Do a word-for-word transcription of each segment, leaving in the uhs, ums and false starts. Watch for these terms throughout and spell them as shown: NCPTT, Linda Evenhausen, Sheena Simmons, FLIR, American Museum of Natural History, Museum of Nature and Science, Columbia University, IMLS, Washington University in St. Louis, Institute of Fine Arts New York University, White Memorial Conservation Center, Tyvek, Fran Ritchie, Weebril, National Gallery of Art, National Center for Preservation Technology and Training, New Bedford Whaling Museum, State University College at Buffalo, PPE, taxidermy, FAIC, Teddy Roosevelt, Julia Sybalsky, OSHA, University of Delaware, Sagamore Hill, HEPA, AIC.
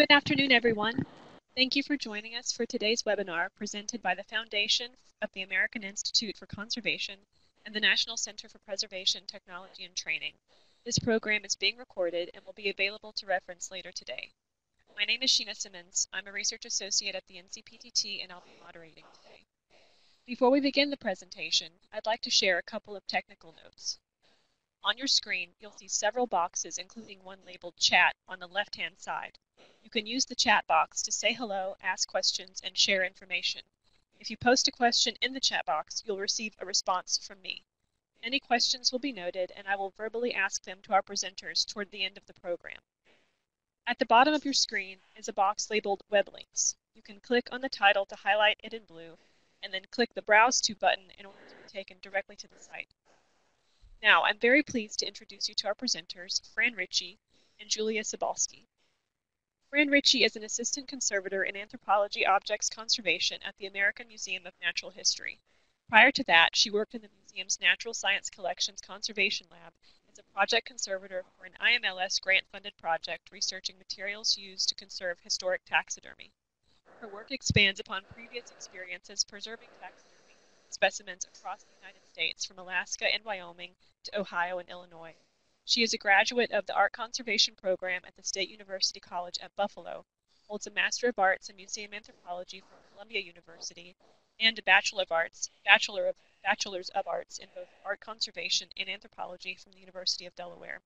Good afternoon, everyone. Thank you for joining us for today's webinar presented by the Foundation of the American Institute for Conservation and the National Center for Preservation, Technology, and Training. This program is being recorded and will be available to reference later today. My name is Sheena Simmons. I'm a research associate at the N C P T T, and I'll be moderating today. Before we begin the presentation, I'd like to share a couple of technical notes. On your screen, you'll see several boxes, including one labeled Chat on the left-hand side. You can use the chat box to say hello, ask questions, and share information. If you post a question in the chat box, you'll receive a response from me. Any questions will be noted, and I will verbally ask them to our presenters toward the end of the program. At the bottom of your screen is a box labeled Web Links. You can click on the title to highlight it in blue, and then click the Browse To button in order to be taken directly to the site. Now, I'm very pleased to introduce you to our presenters, Fran Ritchie and Julia Sybalsky. Fran Ritchie is an assistant conservator in anthropology objects conservation at the American Museum of Natural History. Prior to that, she worked in the museum's Natural Science Collections Conservation Lab as a project conservator for an I M L S grant-funded project researching materials used to conserve historic taxidermy. Her work expands upon previous experiences preserving taxidermy specimens across the United States from Alaska and Wyoming to Ohio and Illinois. She is a graduate of the Art Conservation Program at the State University College at Buffalo, holds a Master of Arts in Museum Anthropology from Columbia University, and a Bachelor of Arts, Bachelor of, Bachelors of Arts in both Art Conservation and Anthropology from the University of Delaware.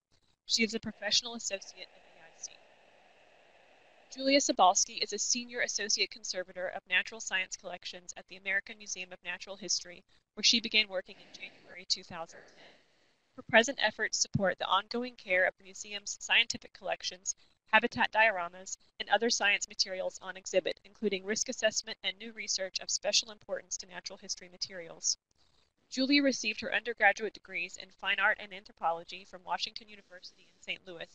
She is a professional associate of the I C. Julia Sybalsky is a Senior Associate Conservator of Natural Science Collections at the American Museum of Natural History, where she began working in January two thousand ten. Her present efforts support the ongoing care of the museum's scientific collections, habitat dioramas, and other science materials on exhibit, including risk assessment and new research of special importance to natural history materials. Julia received her undergraduate degrees in Fine Art and Anthropology from Washington University in Saint Louis,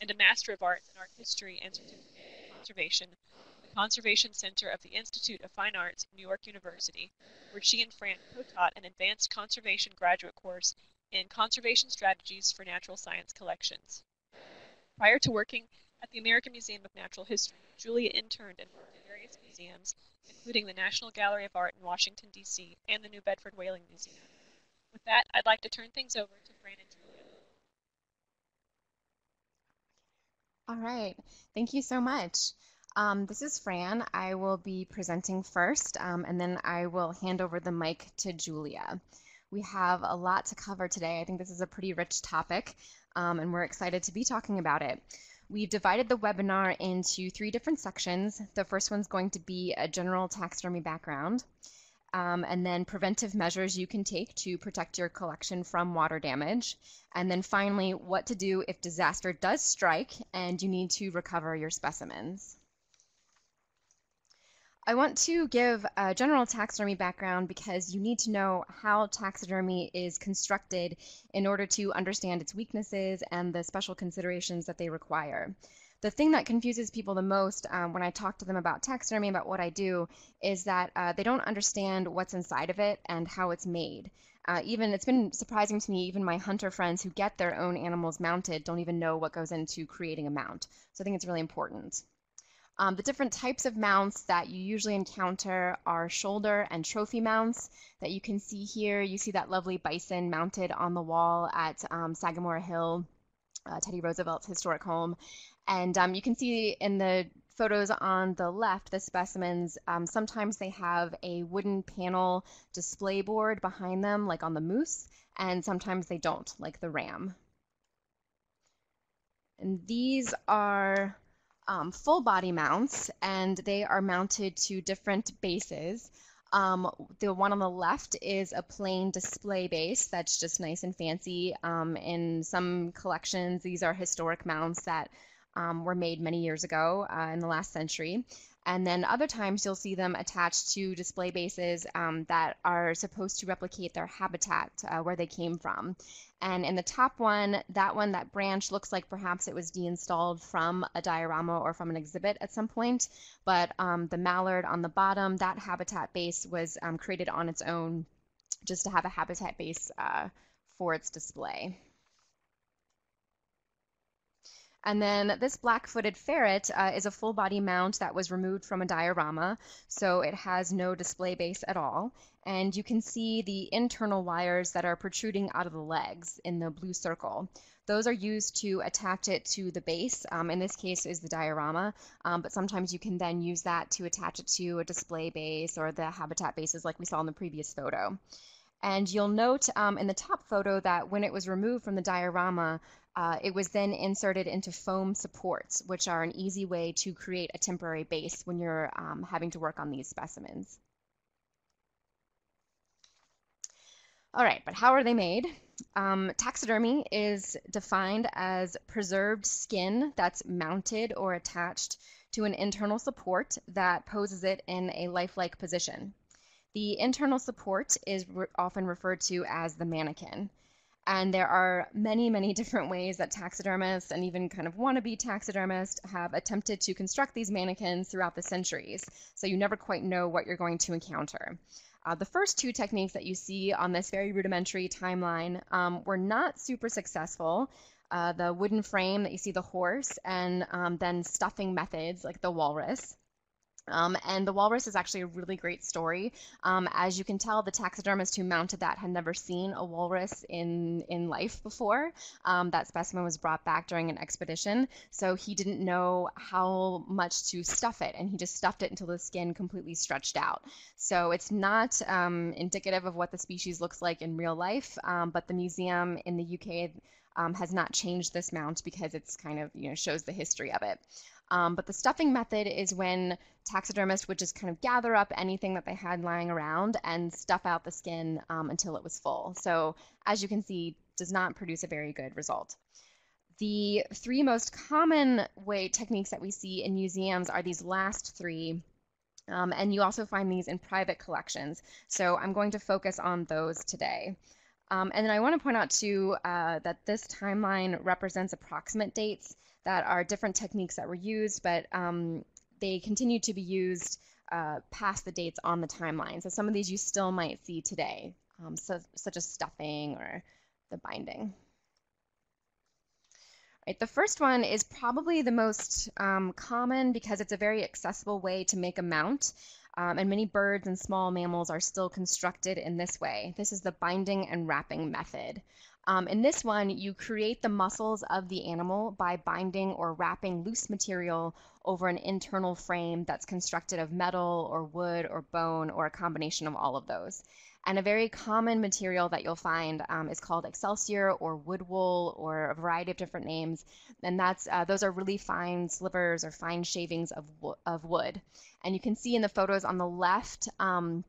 and a Master of Arts in Art History and Certificate of Conservation from the Conservation Center of the Institute of Fine Arts New York University, where she and Fran co-taught an advanced conservation graduate course in Conservation Strategies for Natural Science Collections. Prior to working at the American Museum of Natural History, Julia interned and worked at various museums, including the National Gallery of Art in Washington, D C, and the New Bedford Whaling Museum. With that, I'd like to turn things over to Fran and Julia. All right, thank you so much. Um, this is Fran. I will be presenting first, um, and then I will hand over the mic to Julia. We have a lot to cover today. I think this is a pretty rich topic, um, and we're excited to be talking about it. We've divided the webinar into three different sections. The first one's going to be a general taxidermy background, um, and then preventive measures you can take to protect your collection from water damage, and then finally, what to do if disaster does strike and you need to recover your specimens. I want to give a general taxidermy background because you need to know how taxidermy is constructed in order to understand its weaknesses and the special considerations that they require. The thing that confuses people the most um, when I talk to them about taxidermy, about what I do, is that uh, they don't understand what's inside of it and how it's made. Uh, even it's been surprising to me, even my hunter friends who get their own animals mounted don't even know what goes into creating a mount. So I think it's really important. Um, the different types of mounts that you usually encounter are shoulder and trophy mounts that you can see here. You see that lovely bison mounted on the wall at um, Sagamore Hill, uh, Teddy Roosevelt's historic home. And um, you can see in the photos on the left, the specimens, um, sometimes they have a wooden panel display board behind them, like on the moose, and sometimes they don't, like the ram. And these are Um, full body mounts, and they are mounted to different bases. Um, the one on the left is a plain display base that's just nice and fancy. Um, in some collections, these are historic mounts that um, were made many years ago uh, in the last century. And then other times you'll see them attached to display bases um, that are supposed to replicate their habitat, uh, where they came from. And in the top one, that one, that branch looks like perhaps it was deinstalled from a diorama or from an exhibit at some point. But um, the mallard on the bottom, that habitat base was um, created on its own just to have a habitat base uh, for its display. And then this black-footed ferret uh, is a full-body mount that was removed from a diorama, so it has no display base at all. And you can see the internal wires that are protruding out of the legs in the blue circle. Those are used to attach it to the base, um, in this case is the diorama, um, but sometimes you can then use that to attach it to a display base or the habitat bases like we saw in the previous photo. And you'll note um, in the top photo that when it was removed from the diorama, uh, it was then inserted into foam supports, which are an easy way to create a temporary base when you're um, having to work on these specimens. All right, but how are they made? Um, taxidermy is defined as preserved skin that's mounted or attached to an internal support that poses it in a lifelike position. The internal support is re- often referred to as the mannequin. And there are many, many different ways that taxidermists and even kind of wannabe taxidermists have attempted to construct these mannequins throughout the centuries. So you never quite know what you're going to encounter. Uh, the first two techniques that you see on this very rudimentary timeline um, were not super successful. Uh, the wooden frame that you see the horse and um, then stuffing methods like the walrus. Um, and the walrus is actually a really great story. Um, as you can tell, the taxidermist who mounted that had never seen a walrus in, in life before. Um, that specimen was brought back during an expedition, so he didn't know how much to stuff it, and he just stuffed it until the skin completely stretched out. So it's not um, indicative of what the species looks like in real life, um, but the museum in the U K um, has not changed this mount because it's kind of, you know, shows the history of it. Um, but the stuffing method is when taxidermists would just kind of gather up anything that they had lying around and stuff out the skin um, until it was full. So as you can see, does not produce a very good result. The three most common way techniques that we see in museums are these last three. Um, and you also find these in private collections. So I'm going to focus on those today. Um, and then I want to point out, too, uh, that this timeline represents approximate dates that are different techniques that were used, but um, they continue to be used uh, past the dates on the timeline. So some of these you still might see today, um, so, such as stuffing or the binding. Right, the first one is probably the most um, common because it's a very accessible way to make a mount. Um, and many birds and small mammals are still constructed in this way. This is the binding and wrapping method. Um, in this one, you create the muscles of the animal by binding or wrapping loose material over an internal frame that's constructed of metal or wood or bone or a combination of all of those. And a very common material that you'll find um, is called excelsior or wood wool or a variety of different names. And that's uh, those are really fine slivers or fine shavings of, wo of wood. And you can see in the photos on the left, um,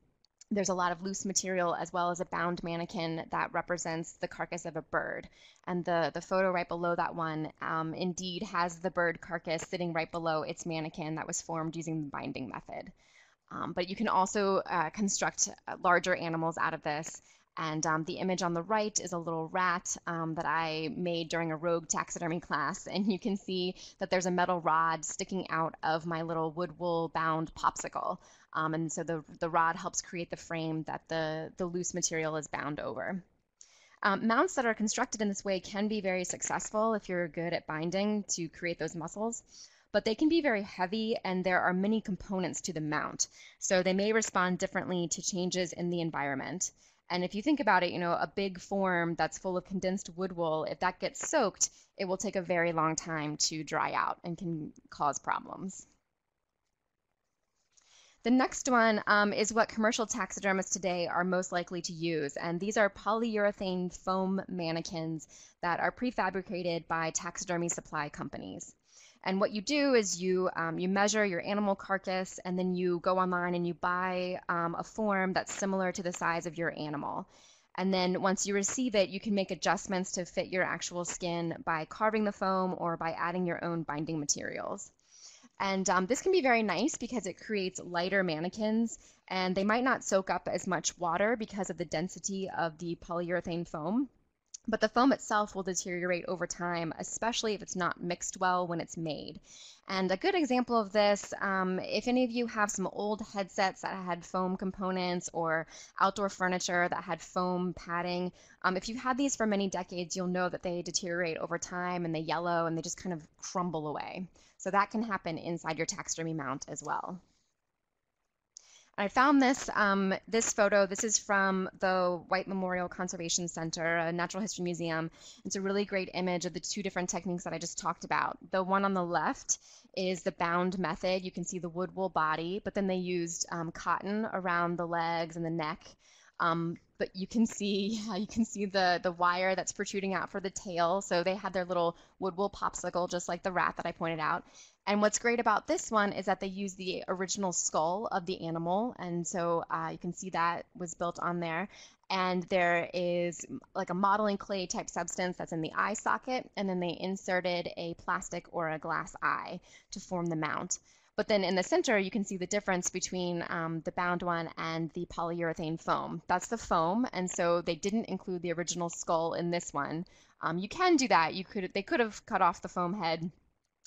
there's a lot of loose material as well as a bound mannequin that represents the carcass of a bird. And the, the photo right below that one um, indeed has the bird carcass sitting right below its mannequin that was formed using the binding method. Um, but you can also uh, construct larger animals out of this. And um, the image on the right is a little rat um, that I made during a rogue taxidermy class. And you can see that there's a metal rod sticking out of my little wood wool bound popsicle. Um, and so the, the rod helps create the frame that the, the loose material is bound over. Um, mounts that are constructed in this way can be very successful if you're good at binding to create those muscles. But they can be very heavy, and there are many components to the mount. So they may respond differently to changes in the environment. And if you think about it, you know, a big form that's full of condensed wood wool, if that gets soaked, it will take a very long time to dry out and can cause problems. The next one um, is what commercial taxidermists today are most likely to use, and these are polyurethane foam mannequins that are prefabricated by taxidermy supply companies. And what you do is you, um, you measure your animal carcass, and then you go online and you buy um, a form that's similar to the size of your animal. And then once you receive it, you can make adjustments to fit your actual skin by carving the foam or by adding your own binding materials. And um, this can be very nice because it creates lighter mannequins, and they might not soak up as much water because of the density of the polyurethane foam. But the foam itself will deteriorate over time, especially if it's not mixed well when it's made. And a good example of this, um, if any of you have some old headsets that had foam components or outdoor furniture that had foam padding, um, if you've had these for many decades, you'll know that they deteriorate over time and they yellow and they just kind of crumble away. So that can happen inside your taxidermy mount as well. I found this, um, this photo. This is from the White Memorial Conservation Center, a natural history museum. It's a really great image of the two different techniques that I just talked about. The one on the left is the bound method. You can see the wood wool body, but then they used um, cotton around the legs and the neck. Um, but you can see, yeah, you can see the, the wire that's protruding out for the tail. So they had their little wood wool popsicle, just like the rat that I pointed out. And what's great about this one is that they use the original skull of the animal, and so uh, you can see that was built on there. And there is like a modeling clay type substance that's in the eye socket, and then they inserted a plastic or a glass eye to form the mount. But then in the center, you can see the difference between um, the bound one and the polyurethane foam. That's the foam, and so they didn't include the original skull in this one. Um, you can do that. You could, they could have cut off the foam head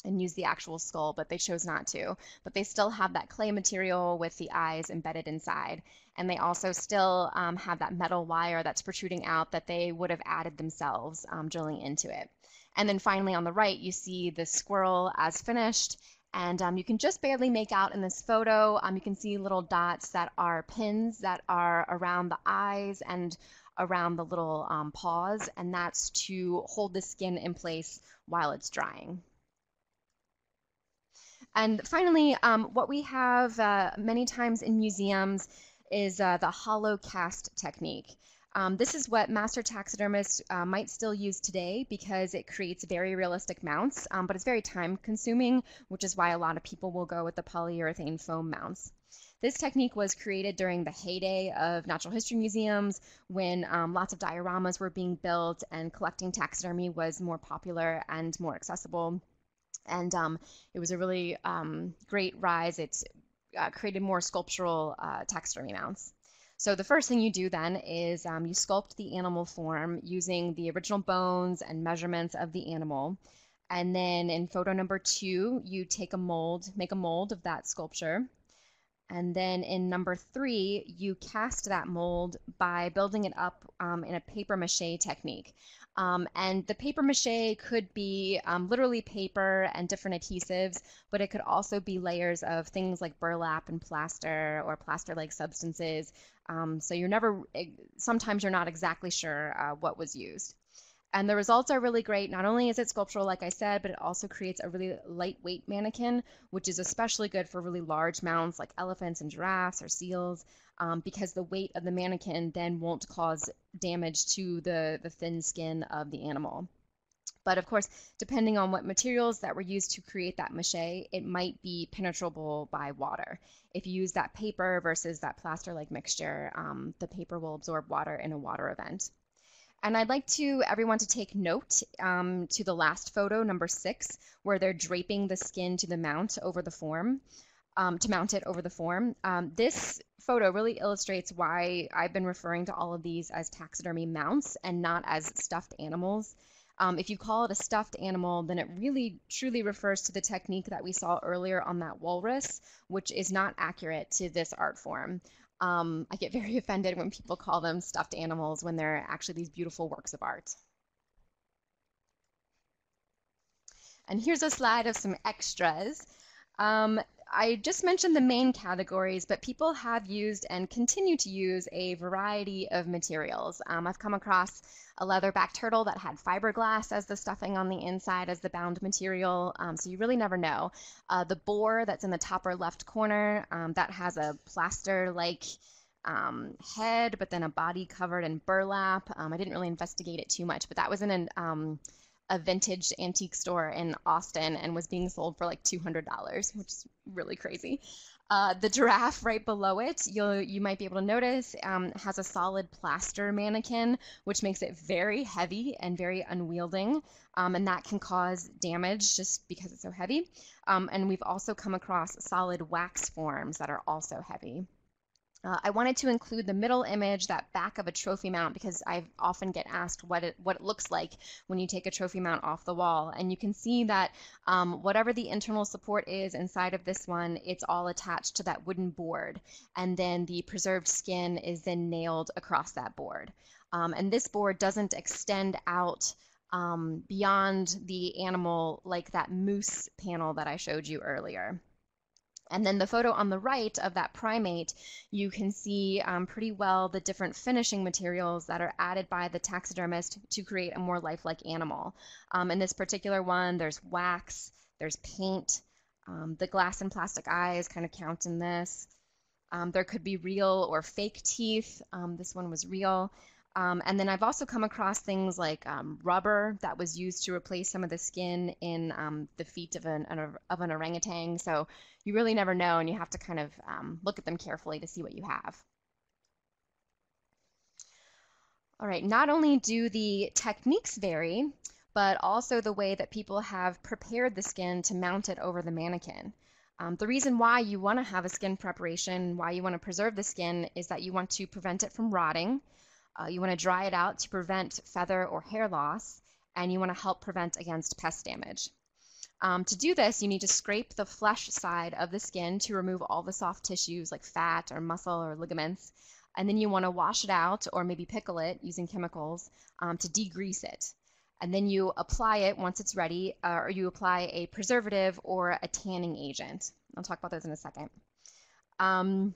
and use the actual skull, but they chose not to. But they still have that clay material with the eyes embedded inside. And they also still um, have that metal wire that's protruding out that they would have added themselves um, drilling into it. And then finally on the right, you see the squirrel as finished. And um, you can just barely make out in this photo, um, you can see little dots that are pins that are around the eyes and around the little um, paws. And that's to hold the skin in place while it's drying. And finally, um, what we have uh, many times in museums is uh, the hollow cast technique. Um, this is what master taxidermists uh, might still use today because it creates very realistic mounts, um, but it's very time consuming, which is why a lot of people will go with the polyurethane foam mounts. This technique was created during the heyday of natural history museums when um, lots of dioramas were being built and collecting taxidermy was more popular and more accessible. And um, it was a really um, great rise. It's uh, created more sculptural uh, taxidermy mounts. So the first thing you do then is um, you sculpt the animal form using the original bones and measurements of the animal. And then in photo number two, you take a mold, make a mold of that sculpture. And then in number three, you cast that mold by building it up um, in a papier-mâché technique. Um, and the papier-mâché could be um, literally paper and different adhesives, but it could also be layers of things like burlap and plaster or plaster-like substances. Um, so you're never, sometimes you're not exactly sure uh, what was used. And the results are really great. Not only is it sculptural, like I said, but it also creates a really lightweight mannequin, which is especially good for really large mounts like elephants and giraffes or seals, um, because the weight of the mannequin then won't cause damage to the, the thin skin of the animal. But of course, depending on what materials that were used to create that mache, it might be penetrable by water. If you use that paper versus that plaster-like mixture, um, the paper will absorb water in a water event. And I'd like to everyone to take note um, to the last photo, number six, where they're draping the skin to the mount over the form, um, to mount it over the form. Um, this photo really illustrates why I've been referring to all of these as taxidermy mounts and not as stuffed animals. Um, if you call it a stuffed animal, then it really truly refers to the technique that we saw earlier on that walrus, which is not accurate to this art form. Um, I get very offended when people call them stuffed animals when they're actually these beautiful works of art. And here's a slide of some extras. Um, I just mentioned the main categories, but people have used and continue to use a variety of materials. Um, I've come across a leatherback turtle that had fiberglass as the stuffing on the inside as the bound material, um, so you really never know. Uh, the boar that's in the topper left corner, um, that has a plaster-like um, head, but then a body covered in burlap. Um, I didn't really investigate it too much, but that was in an, um, a vintage antique store in Austin and was being sold for like two hundred dollars, which is really crazy. Uh, the giraffe right below it, you'll, you might be able to notice, um, has a solid plaster mannequin, which makes it very heavy and very unwielding, um, and that can cause damage just because it's so heavy. Um, and we've also come across solid wax forms that are also heavy. Uh, I wanted to include the middle image, that back of a trophy mount, because I often get asked what it, what it looks like when you take a trophy mount off the wall. And you can see that um, whatever the internal support is inside of this one, it's all attached to that wooden board. And then the preserved skin is then nailed across that board. Um, and this board doesn't extend out um, beyond the animal like that moose panel that I showed you earlier. And then the photo on the right of that primate, you can see um, pretty well the different finishing materials that are added by the taxidermist to create a more lifelike animal. Um, in this particular one, there's wax, there's paint, um, the glass and plastic eyes kind of count in this. Um, there could be real or fake teeth. Um, this one was real. Um, and then I've also come across things like um, rubber that was used to replace some of the skin in um, the feet of an, of an orangutan. So you really never know, and you have to kind of um, look at them carefully to see what you have. All right, not only do the techniques vary, but also the way that people have prepared the skin to mount it over the mannequin. Um, the reason why you want to have a skin preparation, why you want to preserve the skin, is that you want to prevent it from rotting. Uh, you want to dry it out to prevent feather or hair loss, and you want to help prevent against pest damage. Um, to do this, you need to scrape the flesh side of the skin to remove all the soft tissues like fat or muscle or ligaments, and then you want to wash it out or maybe pickle it using chemicals um, to degrease it. And then you apply it once it's ready, uh, or you apply a preservative or a tanning agent. I'll talk about those in a second. Um,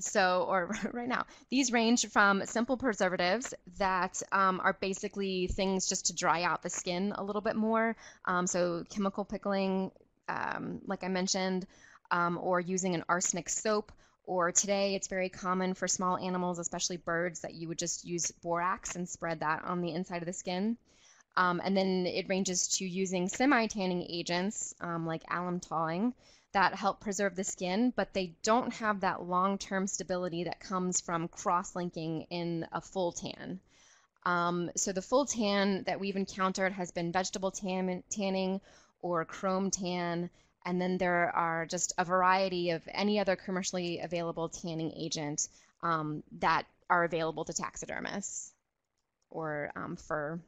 So, or right now, these range from simple preservatives that um, are basically things just to dry out the skin a little bit more. Um, so chemical pickling, um, like I mentioned, um, or using an arsenic soap, or today it's very common for small animals, especially birds, that you would just use borax and spread that on the inside of the skin. Um, and then it ranges to using semi-tanning agents um, like alum tawing, that help preserve the skin, but they don't have that long-term stability that comes from cross-linking in a full tan. Um, so the full tan that we've encountered has been vegetable tan, tanning or chrome tan, and then there are just a variety of any other commercially available tanning agent um, that are available to taxidermists or um, fur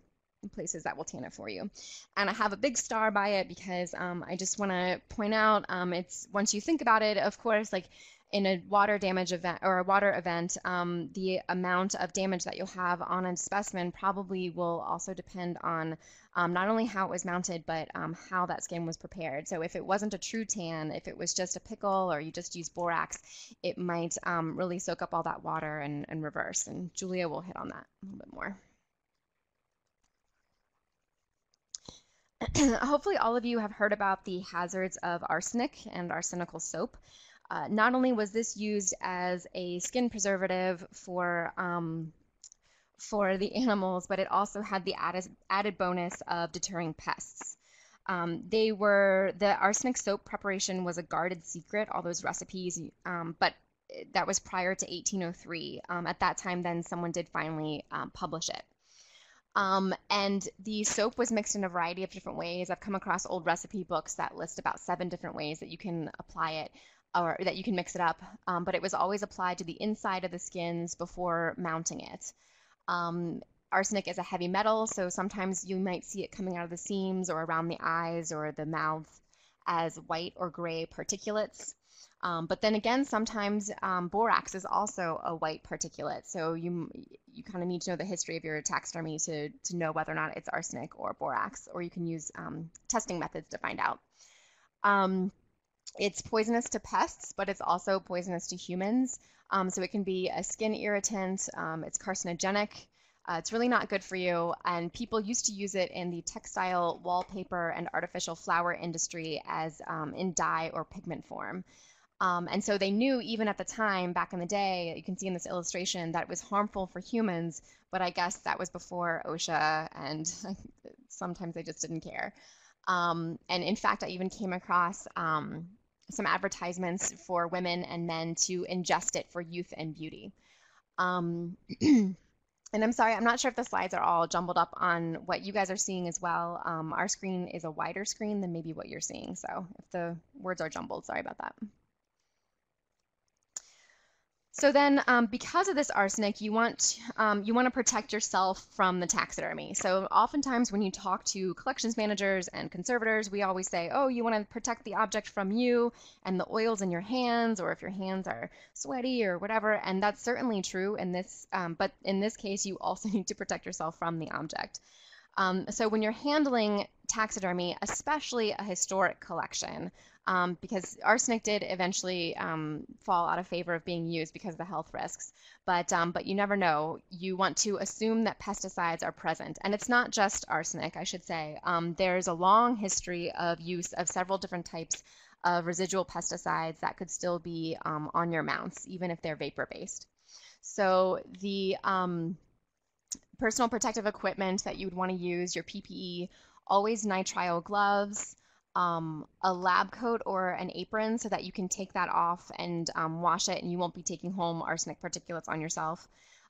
places that will tan it for you. And I have a big star by it because um, I just want to point out um, it's, once you think about it, of course, like in a water damage event or a water event, um, the amount of damage that you'll have on a specimen probably will also depend on um, not only how it was mounted, but um, how that skin was prepared. So if it wasn't a true tan, if it was just a pickle or you just use borax, it might um, really soak up all that water and, and reverse. And Julia will hit on that a little bit more. Hopefully all of you have heard about the hazards of arsenic and arsenical soap. Uh, not only was this used as a skin preservative for, um, for the animals, but it also had the added, added bonus of deterring pests. Um, they were, the arsenic soap preparation was a guarded secret, all those recipes, um, but that was prior to eighteen oh three. Um, at that time then someone did finally um, publish it. Um, and the soap was mixed in a variety of different ways. I've come across old recipe books that list about seven different ways that you can apply it or that you can mix it up, um, but it was always applied to the inside of the skins before mounting it. Um, arsenic is a heavy metal, so sometimes you might see it coming out of the seams or around the eyes or the mouth as white or gray particulates. Um, but then again, sometimes um, borax is also a white particulate, so you you kind of need to know the history of your taxidermy to, to know whether or not it's arsenic or borax, or you can use um, testing methods to find out. Um, it's poisonous to pests, but it's also poisonous to humans, um, so it can be a skin irritant, um, it's carcinogenic, uh, it's really not good for you, and people used to use it in the textile, wallpaper, and artificial flower industry as um, in dye or pigment form. Um, and so they knew even at the time, back in the day, you can see in this illustration, that it was harmful for humans, but I guess that was before OSHA, and sometimes they just didn't care. Um, and in fact, I even came across um, some advertisements for women and men to ingest it for youth and beauty. Um, And I'm sorry, I'm not sure if the slides are all jumbled up on what you guys are seeing as well. Um, our screen is a wider screen than maybe what you're seeing, so if the words are jumbled, sorry about that. So then, um, because of this arsenic, you want um, you want to protect yourself from the taxidermy. So oftentimes when you talk to collections managers and conservators, we always say, oh, you want to protect the object from you and the oils in your hands, or if your hands are sweaty or whatever. And that's certainly true in this, um, but in this case, you also need to protect yourself from the object. Um, so when you're handling taxidermy, especially a historic collection, um, because arsenic did eventually um, fall out of favor of being used because of the health risks, but um, but you never know. You want to assume that pesticides are present, and it's not just arsenic, I should say. Um, there's a long history of use of several different types of residual pesticides that could still be um, on your mounts, even if they're vapor-based. So the um, personal protective equipment that you would want to use, your P P E, always nitrile gloves, um, a lab coat or an apron so that you can take that off and um, wash it and you won't be taking home arsenic particulates on yourself.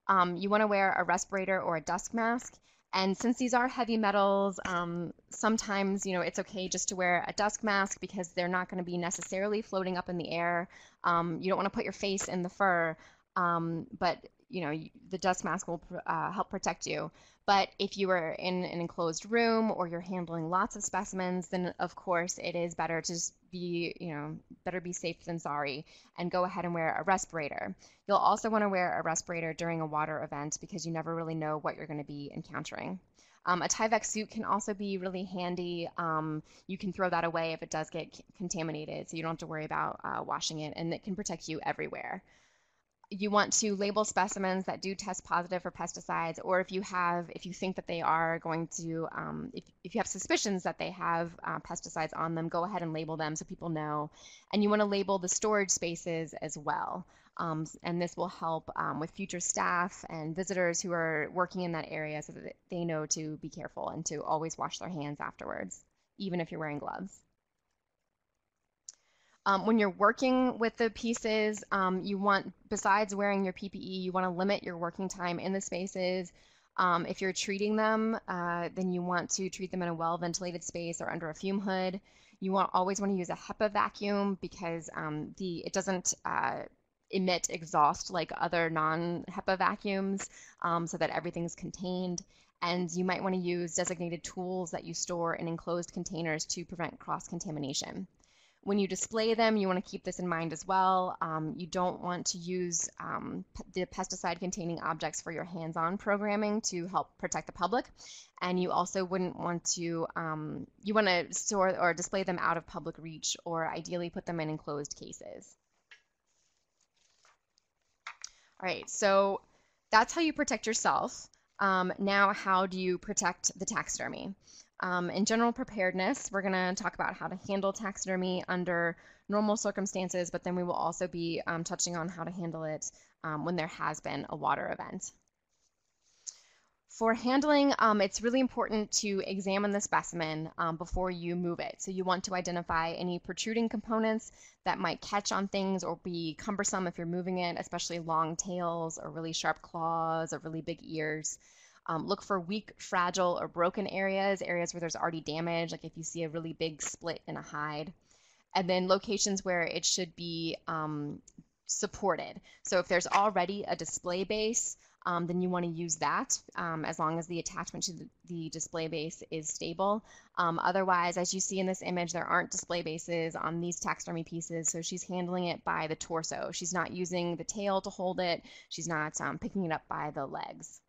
Um, you want to wear a respirator or a dust mask. And since these are heavy metals, um, sometimes, you know, it's okay just to wear a dust mask because they're not going to be necessarily floating up in the air. Um, you don't want to put your face in the fur, um, but you know, the dust mask will uh, help protect you. But if you are in an enclosed room or you're handling lots of specimens, then of course it is better to just be, you know, better be safe than sorry and go ahead and wear a respirator. You'll also want to wear a respirator during a water event because you never really know what you're going to be encountering. Um, a Tyvek suit can also be really handy. Um, you can throw that away if it does get contaminated, so you don't have to worry about uh, washing it, and it can protect you everywhere. You want to label specimens that do test positive for pesticides, or if you have, if you think that they are going to, um, if, if you have suspicions that they have uh, pesticides on them, go ahead and label them so people know. And you want to label the storage spaces as well. Um, and this will help um, with future staff and visitors who are working in that area so that they know to be careful and to always wash their hands afterwards, even if you're wearing gloves. Um, when you're working with the pieces, um, you want, besides wearing your P P E, you want to limit your working time in the spaces. Um, if you're treating them, uh, then you want to treat them in a well-ventilated space or under a fume hood. You want always want to use a HEPA vacuum because um, the it doesn't uh, emit exhaust like other non-HEPA vacuums, um, so that everything's contained. And you might want to use designated tools that you store in enclosed containers to prevent cross-contamination. When you display them, you want to keep this in mind as well. Um, you don't want to use um, the pesticide-containing objects for your hands-on programming to help protect the public. And you also wouldn't want to, um, you want to store or display them out of public reach, or ideally put them in enclosed cases. All right, so that's how you protect yourself. Um, now, how do you protect the taxidermy? Um, in general preparedness, we're going to talk about how to handle taxidermy under normal circumstances, but then we will also be um, touching on how to handle it um, when there has been a water event. For handling, um, it's really important to examine the specimen um, before you move it. So you want to identify any protruding components that might catch on things or be cumbersome if you're moving it, especially long tails or really sharp claws or really big ears. Um, look for weak, fragile, or broken areas, areas where there's already damage, like if you see a really big split in a hide. And then locations where it should be um, supported. So if there's already a display base, um, then you want to use that um, as long as the attachment to the, the display base is stable. Um, otherwise, as you see in this image, there aren't display bases on these taxidermy pieces, so she's handling it by the torso. She's not using the tail to hold it. She's not um, picking it up by the legs.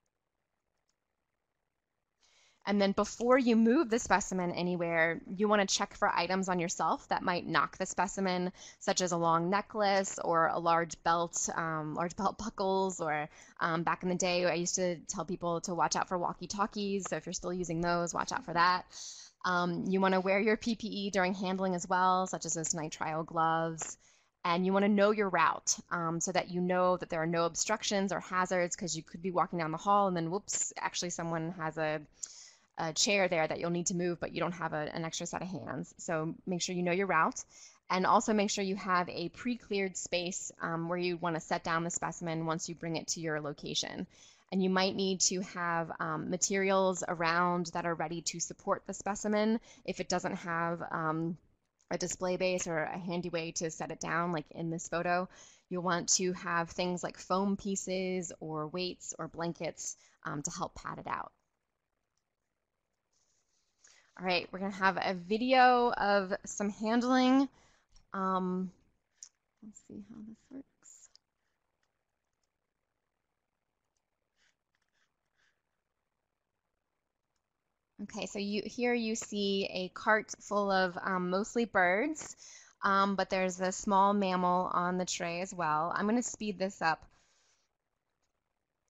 And then before you move the specimen anywhere, you want to check for items on yourself that might knock the specimen, such as a long necklace or a large belt, um, large belt buckles, or um, back in the day, I used to tell people to watch out for walkie-talkies. So if you're still using those, watch out for that. Um, you want to wear your P P E during handling as well, such as those nitrile gloves. And you want to know your route um, so that you know that there are no obstructions or hazards, because you could be walking down the hall and then, whoops, actually someone has a... a chair there that you'll need to move, but you don't have a, an extra set of hands. So make sure you know your route, and also make sure you have a pre-cleared space um, where you want to set down the specimen once you bring it to your location. And you might need to have um, materials around that are ready to support the specimen if it doesn't have um, a display base or a handy way to set it down, like in this photo. You'll want to have things like foam pieces or weights or blankets um, to help pad it out. All right, we're going to have a video of some handling. Um, let's see how this works. Okay, so you, here you see a cart full of um, mostly birds, um, but there's a small mammal on the tray as well. I'm going to speed this up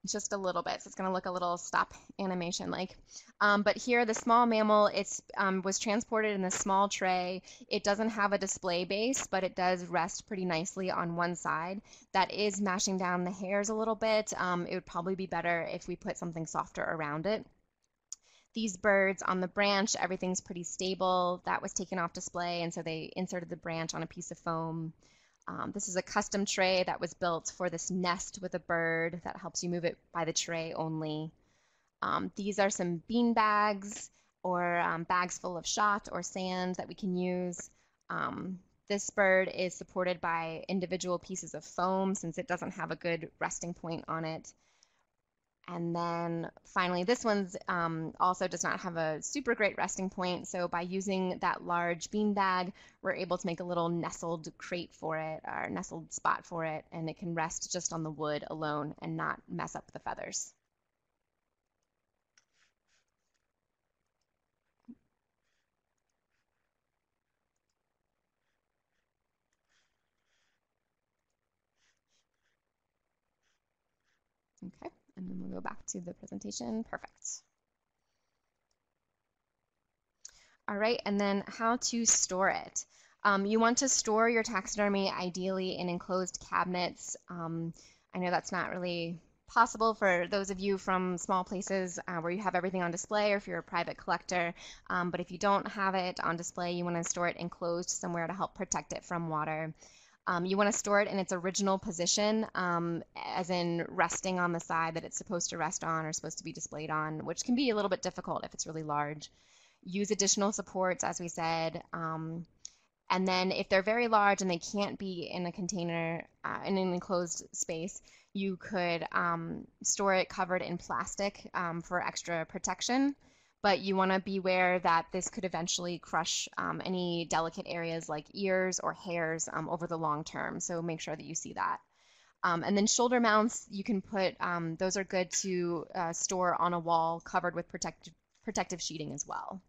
just a little bit, so it's going to look a little stop animation-like. Um, but here, the small mammal, it's um, was transported in a small tray. It doesn't have a display base, but it does rest pretty nicely on one side. That is mashing down the hairs a little bit. Um, it would probably be better if we put something softer around it. These birds on the branch, everything's pretty stable. That was taken off display, and so they inserted the branch on a piece of foam. Um, this is a custom tray that was built for this nest with a bird that helps you move it by the tray only. Um, these are some bean bags or um, bags full of shot or sand that we can use. Um, this bird is supported by individual pieces of foam since it doesn't have a good resting point on it. And then finally, this one's um, also does not have a super great resting point. So by using that large bean bag, we're able to make a little nestled crate for it, or nestled spot for it, and it can rest just on the wood alone and not mess up the feathers. Okay. And then we'll go back to the presentation. Perfect. All right, and then how to store it. Um, you want to store your taxidermy ideally in enclosed cabinets. Um, I know that's not really possible for those of you from small places uh, where you have everything on display, or if you're a private collector, um, but if you don't have it on display, you want to store it enclosed somewhere to help protect it from water. Um, you want to store it in its original position, um, as in resting on the side that it's supposed to rest on or supposed to be displayed on, which can be a little bit difficult if it's really large. Use additional supports, as we said. Um, and then if they're very large and they can't be in a container, uh, in an enclosed space, you could um, store it covered in plastic um, for extra protection. But you want to beware that this could eventually crush um, any delicate areas like ears or hairs um, over the long term, so make sure that you see that. Um, and then shoulder mounts, you can put, um, those are good to uh, store on a wall covered with protect protective sheeting as well.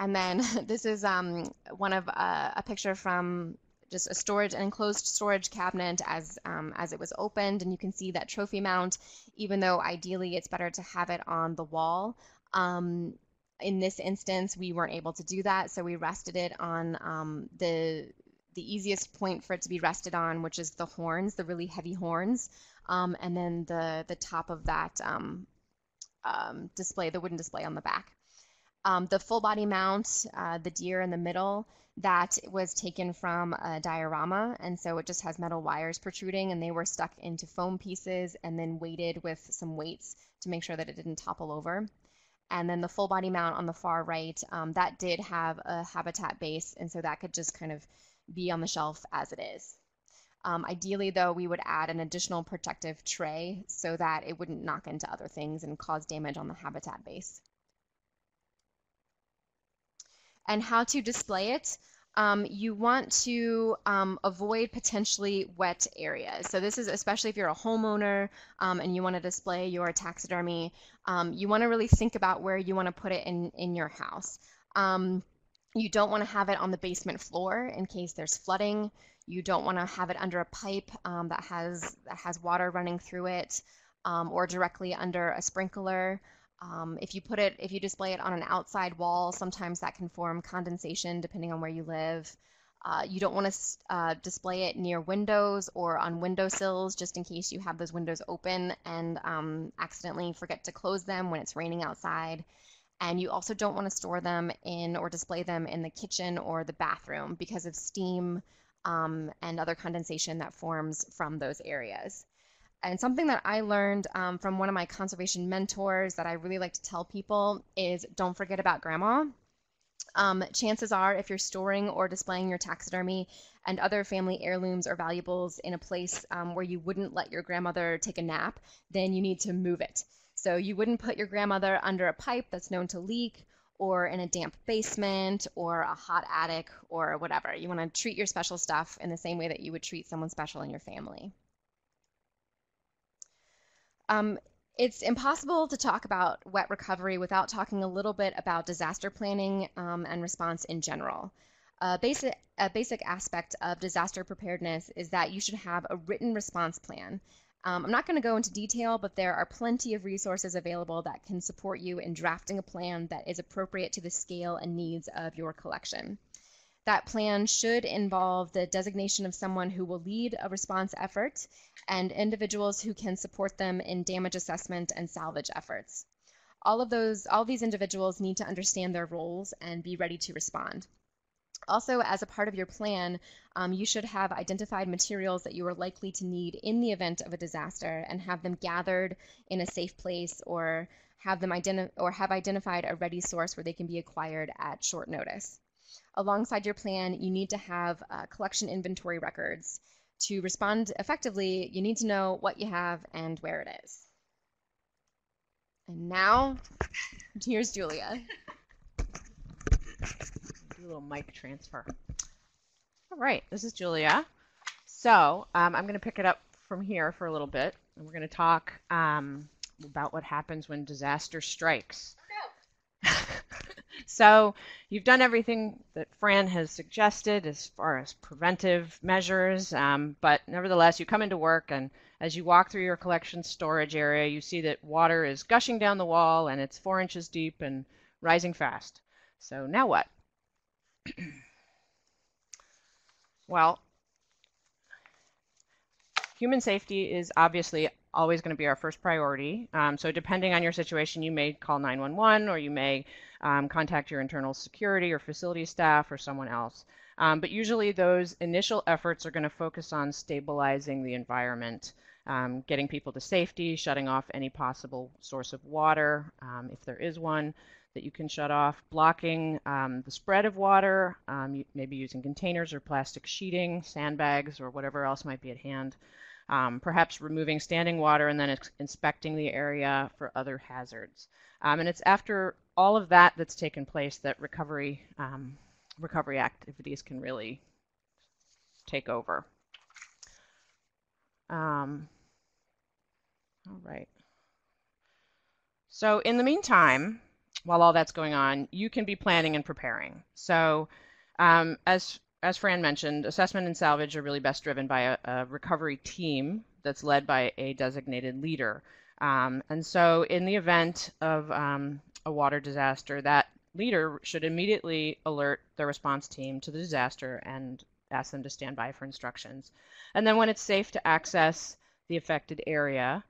And then this is um, one of uh, a picture from just a storage, an enclosed storage cabinet as, um, as it was opened, and you can see that trophy mount, even though ideally it's better to have it on the wall. Um, in this instance, we weren't able to do that, so we rested it on um, the, the easiest point for it to be rested on, which is the horns, the really heavy horns, um, and then the, the top of that um, um, display, the wooden display on the back. Um, the full body mount, uh, the deer in the middle, that was taken from a diorama, and so it just has metal wires protruding, and they were stuck into foam pieces and then weighted with some weights to make sure that it didn't topple over. And then the full body mount on the far right, um, that did have a habitat base, and so that could just kind of be on the shelf as it is. Um, ideally, though, we would add an additional protective tray so that it wouldn't knock into other things and cause damage on the habitat base. And how to display it. Um, you want to um, avoid potentially wet areas. So this is especially if you're a homeowner um, and you want to display your taxidermy, um, you want to really think about where you want to put it in, in your house. Um, you don't want to have it on the basement floor in case there's flooding. You don't want to have it under a pipe um, that has, that has water running through it, um, or directly under a sprinkler. Um, if you put it, if you display it on an outside wall, sometimes that can form condensation depending on where you live. Uh, you don't want to uh, display it near windows or on windowsills, just in case you have those windows open and um, accidentally forget to close them when it's raining outside. And you also don't want to store them in or display them in the kitchen or the bathroom because of steam um, and other condensation that forms from those areas. And something that I learned um, from one of my conservation mentors that I really like to tell people is don't forget about grandma. Um, chances are, if you're storing or displaying your taxidermy and other family heirlooms or valuables in a place um, where you wouldn't let your grandmother take a nap, then you need to move it. So you wouldn't put your grandmother under a pipe that's known to leak, or in a damp basement, or a hot attic, or whatever. You want to treat your special stuff in the same way that you would treat someone special in your family. Um, it's impossible to talk about wet recovery without talking a little bit about disaster planning um, and response in general. A basic, a basic aspect of disaster preparedness is that you should have a written response plan. Um, I'm not going to go into detail, but there are plenty of resources available that can support you in drafting a plan that is appropriate to the scale and needs of your collection. That plan should involve the designation of someone who will lead a response effort and individuals who can support them in damage assessment and salvage efforts. All of those, all these individuals need to understand their roles and be ready to respond. Also, as a part of your plan, um, you should have identified materials that you are likely to need in the event of a disaster and have them gathered in a safe place, or have them identi- or have identified a ready source where they can be acquired at short notice. Alongside your plan, you need to have uh, collection inventory records. To respond effectively, you need to know what you have and where it is. And now, here's Julia. A little mic transfer. All right, this is Julia. So um, I'm going to pick it up from here for a little bit, and we're going to talk um, about what happens when disaster strikes. Oh, no. So you've done everything that Fran has suggested as far as preventive measures, um, but nevertheless, you come into work, and as you walk through your collection storage area, you see that water is gushing down the wall, and it's four inches deep and rising fast. So now what? Well, human safety is obviously always going to be our first priority. Um, so depending on your situation, you may call nine one one, or you may um, contact your internal security or facility staff or someone else. Um, but usually those initial efforts are going to focus on stabilizing the environment, um, getting people to safety, shutting off any possible source of water, um, if there is one that you can shut off, blocking um, the spread of water, um, maybe using containers or plastic sheeting, sandbags, or whatever else might be at hand, um, perhaps removing standing water and then inspecting the area for other hazards. Um, and it's after all of that that's taken place that recovery, um, recovery activities can really take over. Um, all right. So in the meantime, while all that's going on, you can be planning and preparing. So um, as, as Fran mentioned, assessment and salvage are really best driven by a, a recovery team that's led by a designated leader. Um, and so in the event of um, a water disaster, that leader should immediately alert the response team to the disaster and ask them to stand by for instructions. And then when it's safe to access the affected area,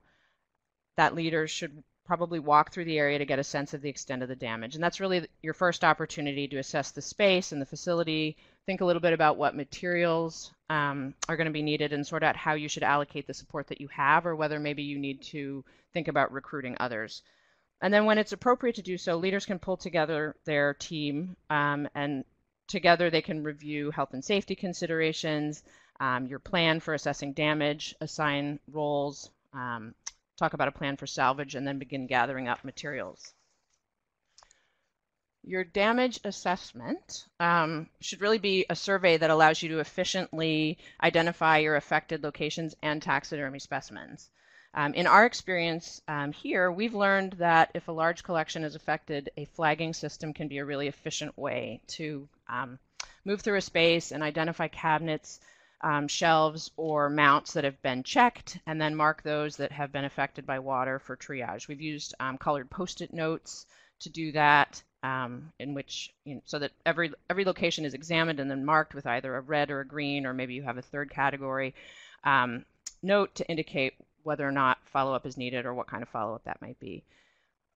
that leader should probably walk through the area to get a sense of the extent of the damage. And that's really your first opportunity to assess the space and the facility, think a little bit about what materials um, are going to be needed, and sort out how you should allocate the support that you have, or whether maybe you need to think about recruiting others. And then when it's appropriate to do so, leaders can pull together their team, um, and together they can review health and safety considerations, um, your plan for assessing damage, assign roles, um, talk about a plan for salvage, and then begin gathering up materials. Your damage assessment um, should really be a survey that allows you to efficiently identify your affected locations and taxidermy specimens. Um, in our experience um, here, we've learned that if a large collection is affected, a flagging system can be a really efficient way to um, move through a space and identify cabinets, Um, shelves, or mounts that have been checked, and then mark those that have been affected by water for triage. We've used um, colored post-it notes to do that, um, in which, you know, so that every every location is examined and then marked with either a red or a green, or maybe you have a third category um, note to indicate whether or not follow-up is needed or what kind of follow-up that might be.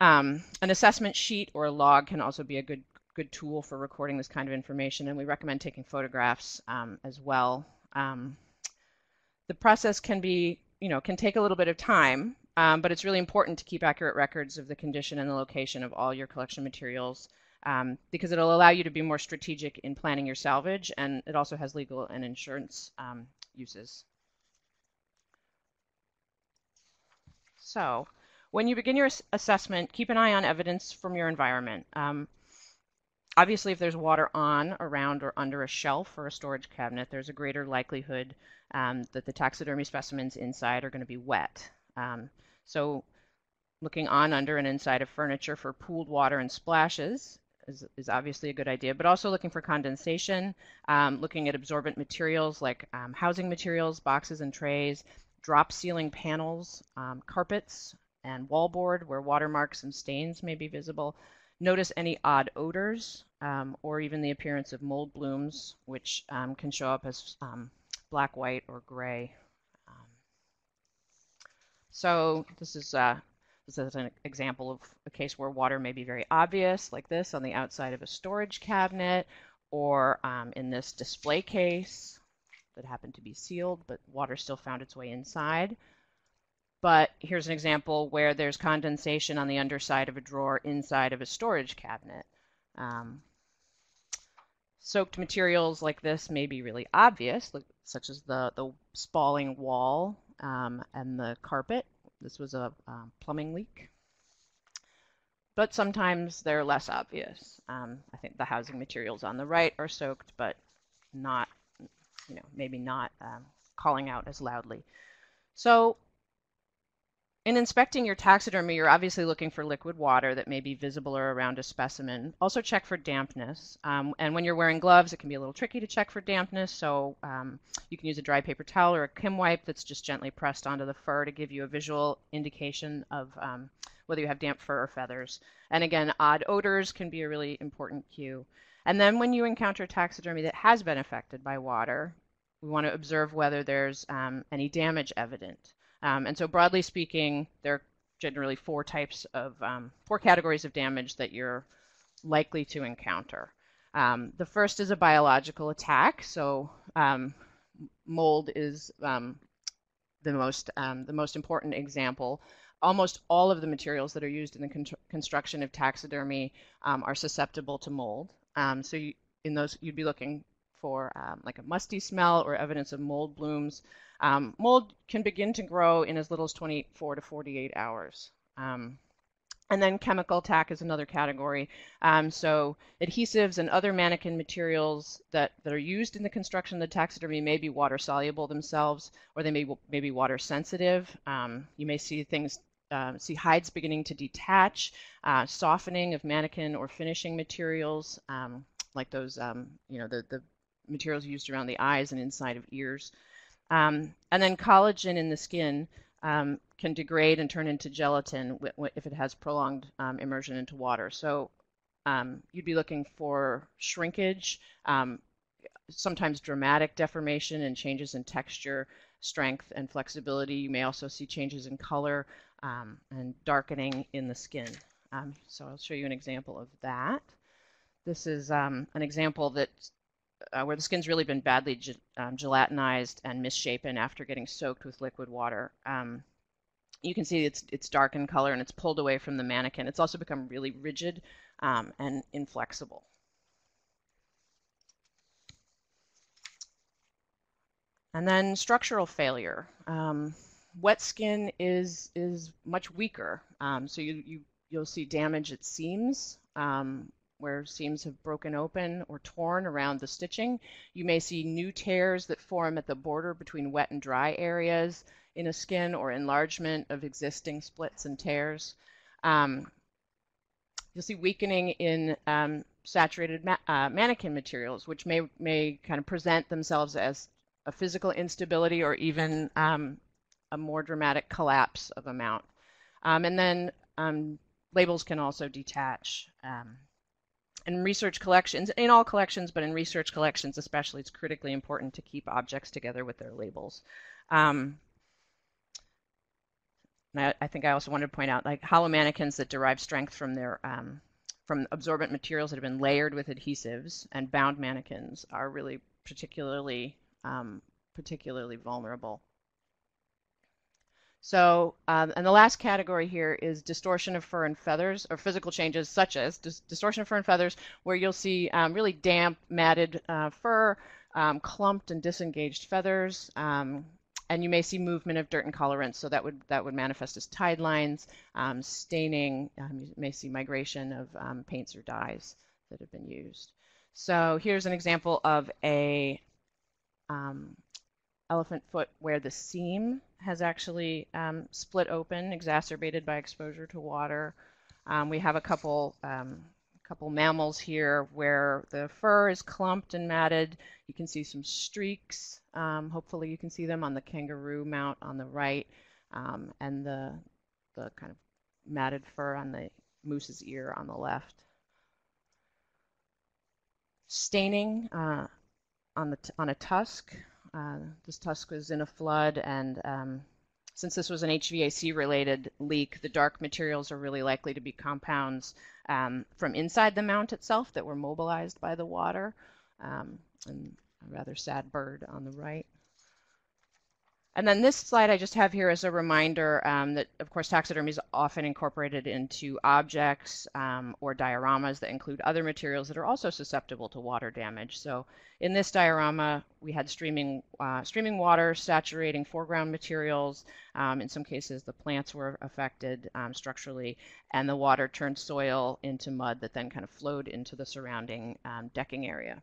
Um, an assessment sheet or a log can also be a good good tool for recording this kind of information, and we recommend taking photographs um, as well. Um, the process can be, you know, can take a little bit of time, um, but it's really important to keep accurate records of the condition and the location of all your collection materials, um, because it'll allow you to be more strategic in planning your salvage, and it also has legal and insurance um, uses. So when you begin your assessment, keep an eye on evidence from your environment. Um, obviously, if there's water on, around, or under a shelf or a storage cabinet, there's a greater likelihood um, that the taxidermy specimens inside are going to be wet. Um, so looking on, under, and inside of furniture for pooled water and splashes is, is obviously a good idea, but also looking for condensation, um, looking at absorbent materials like um, housing materials, boxes and trays, drop ceiling panels, um, carpets, and wallboard where watermarks and stains may be visible. Notice any odd odors um, or even the appearance of mold blooms, which um, can show up as um, black, white, or gray. Um, so this is, uh, this is an example of a case where water may be very obvious, like this on the outside of a storage cabinet, or um, in this display case that happened to be sealed, but water still found its way inside. But here's an example where there's condensation on the underside of a drawer inside of a storage cabinet. Um, soaked materials like this may be really obvious, like, such as the, the spalling wall um, and the carpet. This was a um, plumbing leak. But sometimes they're less obvious. Um, I think the housing materials on the right are soaked, but not, you know, maybe not um, calling out as loudly. So, in inspecting your taxidermy, you're obviously looking for liquid water that may be visible or around a specimen. Also check for dampness. Um, and when you're wearing gloves, it can be a little tricky to check for dampness. So um, you can use a dry paper towel or a Kim wipe that's just gently pressed onto the fur to give you a visual indication of um, whether you have damp fur or feathers. And again, odd odors can be a really important cue. And then when you encounter taxidermy that has been affected by water, we want to observe whether there's um, any damage evident. Um, and so broadly speaking, there are generally four types of, um, four categories of damage that you're likely to encounter. Um, the first is a biological attack. So um, mold is um, the most, um, the most important example. Almost all of the materials that are used in the con construction of taxidermy um, are susceptible to mold. Um, so you, in those, you'd be looking for um, like a musty smell or evidence of mold blooms. Um, mold can begin to grow in as little as twenty-four to forty-eight hours. Um, and then chemical attack is another category. Um, so adhesives and other mannequin materials that, that are used in the construction of the taxidermy may be water soluble themselves, or they may, may be water sensitive. Um, you may see things, uh, see hides beginning to detach, uh, softening of mannequin or finishing materials, um, like those, um, you know, the, the materials used around the eyes and inside of ears. Um, and then collagen in the skin um, can degrade and turn into gelatin if it has prolonged um, immersion into water. So um, you'd be looking for shrinkage, um, sometimes dramatic deformation and changes in texture, strength, and flexibility. You may also see changes in color um, and darkening in the skin. Um, so I'll show you an example of that. This is um, an example that Uh, where the skin's really been badly ge um, gelatinized and misshapen after getting soaked with liquid water. Um, you can see it's, it's dark in color and it's pulled away from the mannequin. It's also become really rigid um, and inflexible. And then structural failure. Um, wet skin is, is much weaker. Um, so you, you, you'll see damage at seams. Um, where seams have broken open or torn around the stitching. You may see new tears that form at the border between wet and dry areas in a skin, or enlargement of existing splits and tears. Um, you'll see weakening in um, saturated ma uh, mannequin materials, which may, may kind of present themselves as a physical instability or even um, a more dramatic collapse of amount. Um, and then um, labels can also detach. Um, In research collections, in all collections, but in research collections especially, it's critically important to keep objects together with their labels. Um, and I, I think I also wanted to point out, like, hollow mannequins that derive strength from their um, from absorbent materials that have been layered with adhesives, and bound mannequins are really particularly um, particularly vulnerable. So, um, and the last category here is distortion of fur and feathers, or physical changes such as dis distortion of fur and feathers, where you'll see um, really damp, matted uh, fur, um, clumped and disengaged feathers, um, and you may see movement of dirt and colorants. So that would that would manifest as tide lines, um, staining. Um, you may see migration of um, paints or dyes that have been used. So here's an example of a um, elephant foot where the seam has actually um, split open, exacerbated by exposure to water. Um, we have a couple, um, couple mammals here where the fur is clumped and matted. You can see some streaks. Um, hopefully you can see them on the kangaroo mount on the right, um, and the, the kind of matted fur on the moose's ear on the left. Staining uh, on, the t on a tusk. Uh, this tusk was in a flood, and um, since this was an H V A C-related leak, the dark materials are really likely to be compounds um, from inside the mount itself that were mobilized by the water. Um, and a rather sad bird on the right. And then this slide I just have here as a reminder um, that, of course, taxidermy is often incorporated into objects um, or dioramas that include other materials that are also susceptible to water damage. So in this diorama, we had streaming, uh, streaming water saturating foreground materials. Um, in some cases, the plants were affected um, structurally, and the water turned soil into mud that then kind of flowed into the surrounding um, decking area.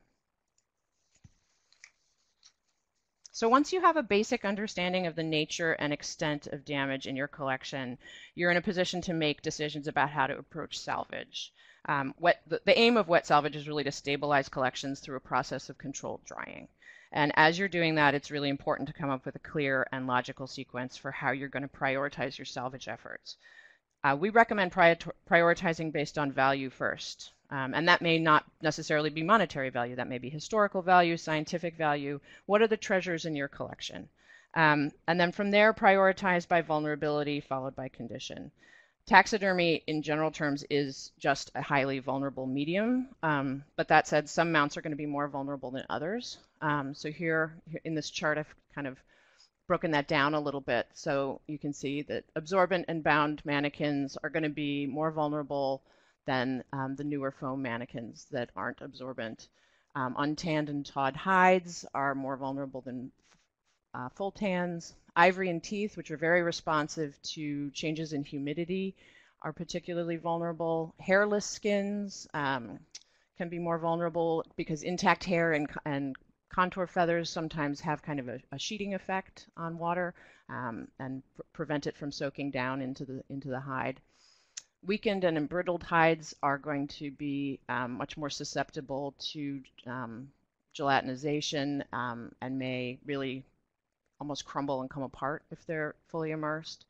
So once you have a basic understanding of the nature and extent of damage in your collection, you're in a position to make decisions about how to approach salvage. Um, wet, the, the aim of wet salvage is really to stabilize collections through a process of controlled drying. And as you're doing that, it's really important to come up with a clear and logical sequence for how you're going to prioritize your salvage efforts. Uh, we recommend prior prioritizing based on value first. Um, and that may not necessarily be monetary value. That may be historical value, scientific value. What are the treasures in your collection? Um, and then from there, prioritize by vulnerability, followed by condition. Taxidermy, in general terms, is just a highly vulnerable medium. Um, but that said, some mounts are going to be more vulnerable than others. Um, so here in this chart, I've kind of broken that down a little bit. So you can see that absorbent and bound mannequins are going to be more vulnerable than um, the newer foam mannequins that aren't absorbent. Um, untanned and thawed hides are more vulnerable than uh, full tans. Ivory and teeth, which are very responsive to changes in humidity, are particularly vulnerable. Hairless skins um, can be more vulnerable because intact hair and, and contour feathers sometimes have kind of a, a sheeting effect on water um, and pr prevent it from soaking down into the, into the hide. Weakened and embrittled hides are going to be um, much more susceptible to um, gelatinization um, and may really almost crumble and come apart if they're fully immersed.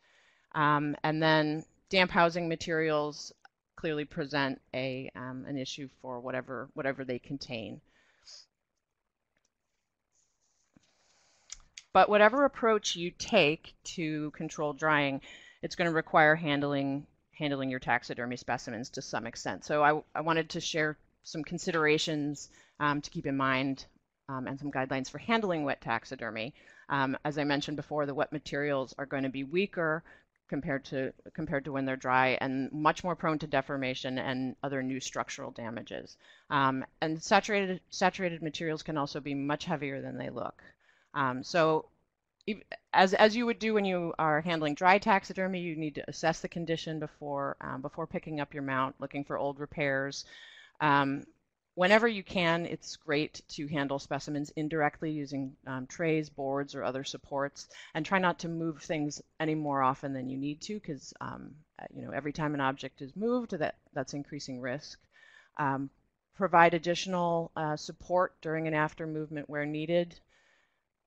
Um, and then damp housing materials clearly present a, um, an issue for whatever, whatever they contain. But whatever approach you take to control drying, it's going to require handling handling your taxidermy specimens to some extent. So I, I wanted to share some considerations um, to keep in mind um, and some guidelines for handling wet taxidermy. Um, as I mentioned before, the wet materials are going to be weaker compared to, compared to when they're dry, and much more prone to deformation and other new structural damages. Um, and saturated, saturated materials can also be much heavier than they look. Um, so As, as you would do when you are handling dry taxidermy, you need to assess the condition before, um, before picking up your mount, looking for old repairs. Um, whenever you can, it's great to handle specimens indirectly using um, trays, boards, or other supports, and try not to move things any more often than you need to, because um, you know, every time an object is moved, that, that's increasing risk. Um, provide additional uh, support during and after movement where needed.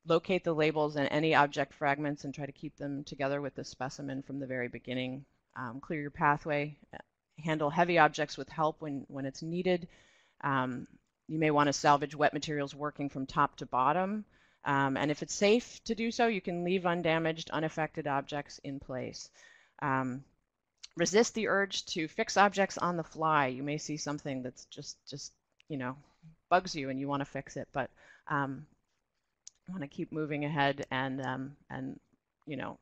Locate the labels and any object fragments and try to keep them together with the specimen from the very beginning. Um, clear your pathway. Handle heavy objects with help when, when it's needed. Um, you may want to salvage wet materials working from top to bottom. Um, and if it's safe to do so, you can leave undamaged, unaffected objects in place. Um, resist the urge to fix objects on the fly. You may see something that's just, just you know, bugs you and you want to fix it, but um, want to keep moving ahead and um, and you know,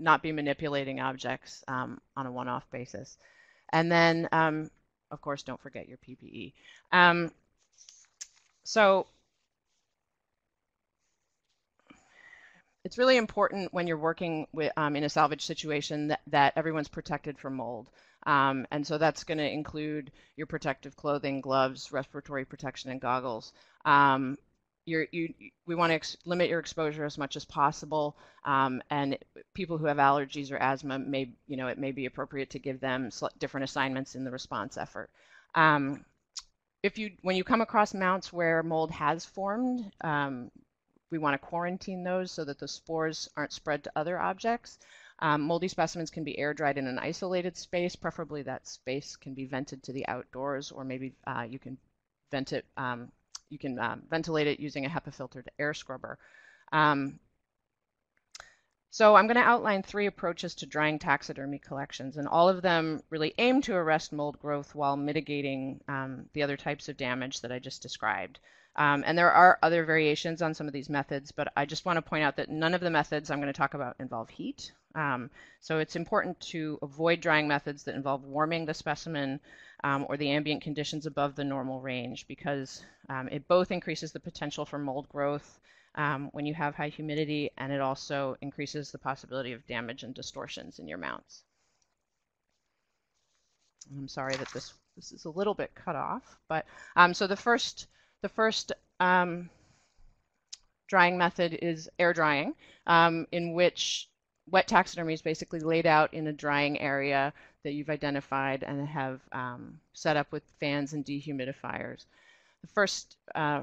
not be manipulating objects um, on a one-off basis. And then, um, of course, don't forget your P P E. Um, so it's really important when you're working with, um, in a salvage situation that, that everyone's protected from mold. Um, and so that's going to include your protective clothing, gloves, respiratory protection, and goggles. Um, You're, you, we want to ex limit your exposure as much as possible, um, and people who have allergies or asthma, may, you know, it may be appropriate to give them different assignments in the response effort. Um, if you, when you come across mounts where mold has formed, um, we want to quarantine those so that the spores aren't spread to other objects. Um, moldy specimens can be air dried in an isolated space. Preferably, that space can be vented to the outdoors, or maybe uh, you can vent it. Um, You can um, ventilate it using a HEPA filtered air scrubber. Um, so I'm going to outline three approaches to drying taxidermy collections, and all of them really aim to arrest mold growth while mitigating um, the other types of damage that I just described. Um, and there are other variations on some of these methods, but I just want to point out that none of the methods I'm going to talk about involve heat. Um, so it's important to avoid drying methods that involve warming the specimen um, or the ambient conditions above the normal range, because um, it both increases the potential for mold growth um, when you have high humidity, and it also increases the possibility of damage and distortions in your mounts. I'm sorry that this this is a little bit cut off, but um, so the first the first um, drying method is air drying, um, in which wet taxidermy is basically laid out in a drying area that you've identified and have um, set up with fans and dehumidifiers. The first, uh,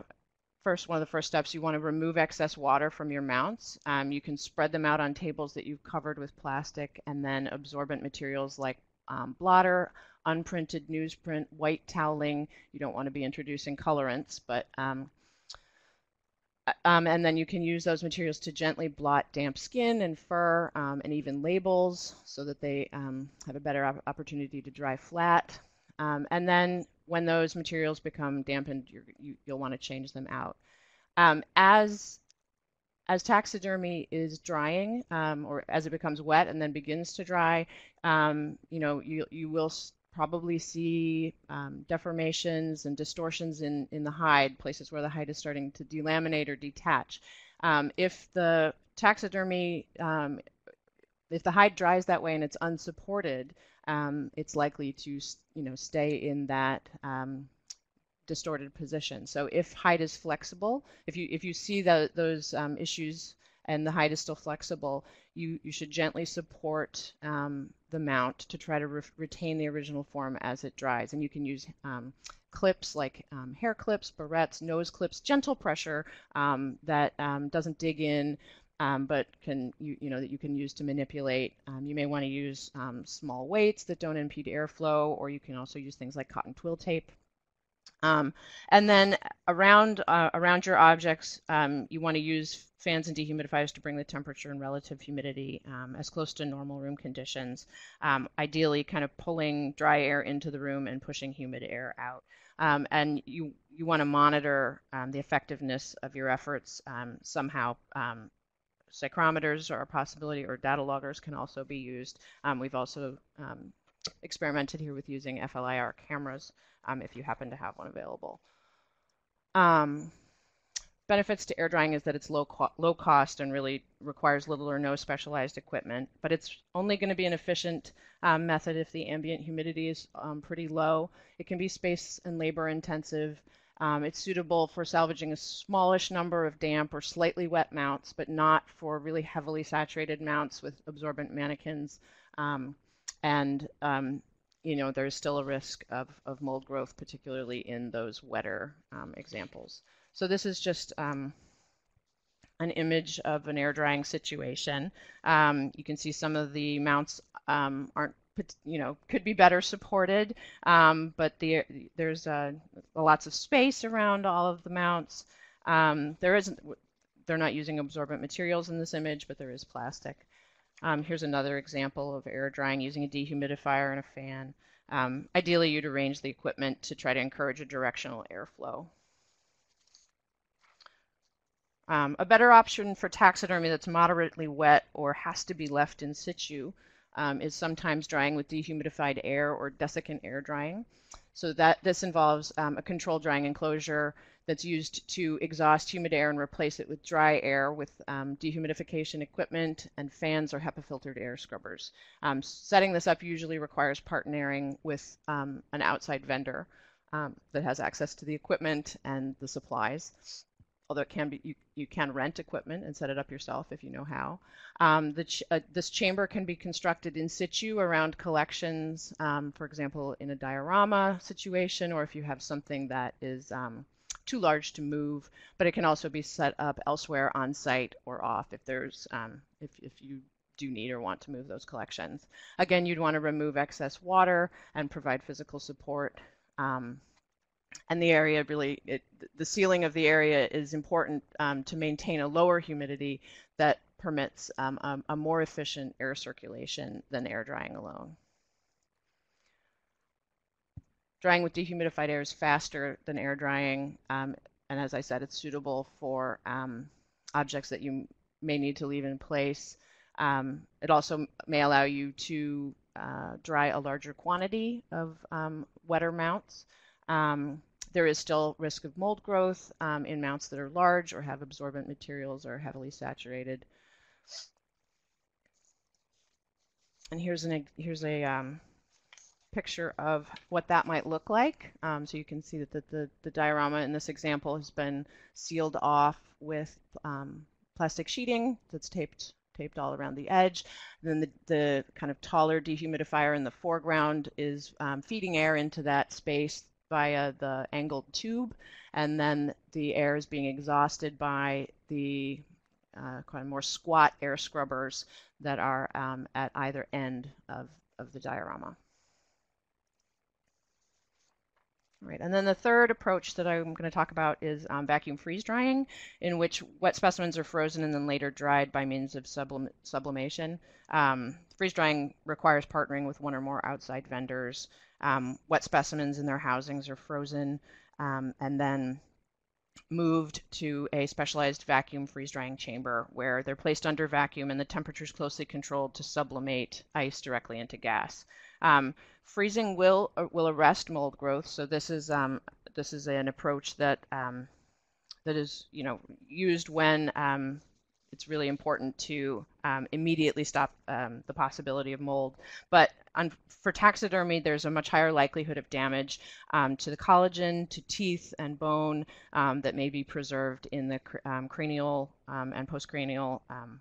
first, one of the first steps, you want to remove excess water from your mounts. Um, you can spread them out on tables that you've covered with plastic, and then absorbent materials like um, blotter, unprinted newsprint, white toweling. You don't want to be introducing colorants, but um, Um, and then you can use those materials to gently blot damp skin and fur um, and even labels so that they um, have a better op opportunity to dry flat. Um, and then when those materials become dampened, you're, you, you'll want to change them out. Um, as, as taxidermy is drying, um, or as it becomes wet and then begins to dry, um, you know, you, you will probably see um, deformations and distortions in, in the hide, places where the hide is starting to delaminate or detach. Um, if the taxidermy, um, if the hide dries that way and it's unsupported, um, it's likely to, you know, stay in that um, distorted position. So if hide is flexible, if you, if you see the, those um, issues and the hide is still flexible, you, you should gently support um, the mount to try to re retain the original form as it dries. And you can use um, clips like um, hair clips, barrettes, nose clips, gentle pressure um, that um, doesn't dig in, um, but can you, you know, that you can use to manipulate. Um, you may want to use um, small weights that don't impede airflow, or you can also use things like cotton twill tape. Um, and then around uh, around your objects, um, you want to use fans and dehumidifiers to bring the temperature and relative humidity um, as close to normal room conditions, um, ideally kind of pulling dry air into the room and pushing humid air out. Um, and you, you want to monitor um, the effectiveness of your efforts um, somehow. Um, psychrometers are a possibility, or data loggers can also be used. Um, we've also um, experimented here with using F L I R cameras um, if you happen to have one available. Um, benefits to air drying is that it's low, co low cost and really requires little or no specialized equipment, but it's only going to be an efficient um, method if the ambient humidity is um, pretty low. It can be space and labor intensive. Um, it's suitable for salvaging a smallish number of damp or slightly wet mounts, but not for really heavily saturated mounts with absorbent mannequins. Um, And, um, you know, there's still a risk of, of mold growth, particularly in those wetter um, examples. So this is just um, an image of an air drying situation. Um, you can see some of the mounts um, aren't, you know, could be better supported, um, but the, there's uh, lots of space around all of the mounts. Um, there isn't, they're not using absorbent materials in this image, but there is plastic. Um, here's another example of air drying using a dehumidifier and a fan. Um, ideally, you'd arrange the equipment to try to encourage a directional airflow. Um, a better option for taxidermy that's moderately wet or has to be left in situ um, is sometimes drying with dehumidified air or desiccant air drying. So that this involves um, a controlled drying enclosure that's used to exhaust humid air and replace it with dry air with um, dehumidification equipment and fans or HEPA-filtered air scrubbers. Um, setting this up usually requires partnering with um, an outside vendor um, that has access to the equipment and the supplies. Although it can be, you, you can rent equipment and set it up yourself if you know how. Um, the ch uh, this chamber can be constructed in situ around collections, um, for example, in a diorama situation, or if you have something that is um, too large to move. But it can also be set up elsewhere on site or off if there's um, if if you do need or want to move those collections. Again, you'd want to remove excess water and provide physical support. Um, And the area really, it, the ceiling of the area is important um, to maintain a lower humidity that permits um, a, a more efficient air circulation than air drying alone. Drying with dehumidified air is faster than air drying, um, and as I said, it's suitable for um, objects that you may need to leave in place. Um, it also may allow you to uh, dry a larger quantity of um, wetter mounts. Um, there is still risk of mold growth um, in mounts that are large or have absorbent materials or heavily saturated. And here's an here's a um, picture of what that might look like. Um, so you can see that the, the, the diorama in this example has been sealed off with um, plastic sheeting that's taped taped all around the edge. And then the, the kind of taller dehumidifier in the foreground is um, feeding air into that space via the angled tube, and then the air is being exhausted by the uh, kind of more squat air scrubbers that are um, at either end of, of the diorama. All right, and then the third approach that I'm going to talk about is um, vacuum freeze drying, in which wet specimens are frozen and then later dried by means of sublim sublimation. Um, freeze drying requires partnering with one or more outside vendors. Um, wet specimens in their housings are frozen um, and then moved to a specialized vacuum freeze drying chamber where they're placed under vacuum and the temperature is closely controlled to sublimate ice directly into gas. Um, freezing will uh, will arrest mold growth, so this is um, this is an approach that um, that is you know used when um, it's really important to um, immediately stop um, the possibility of mold. But on, for taxidermy, there's a much higher likelihood of damage um, to the collagen, to teeth and bone um, that may be preserved in the cr um, cranial um, and postcranial um,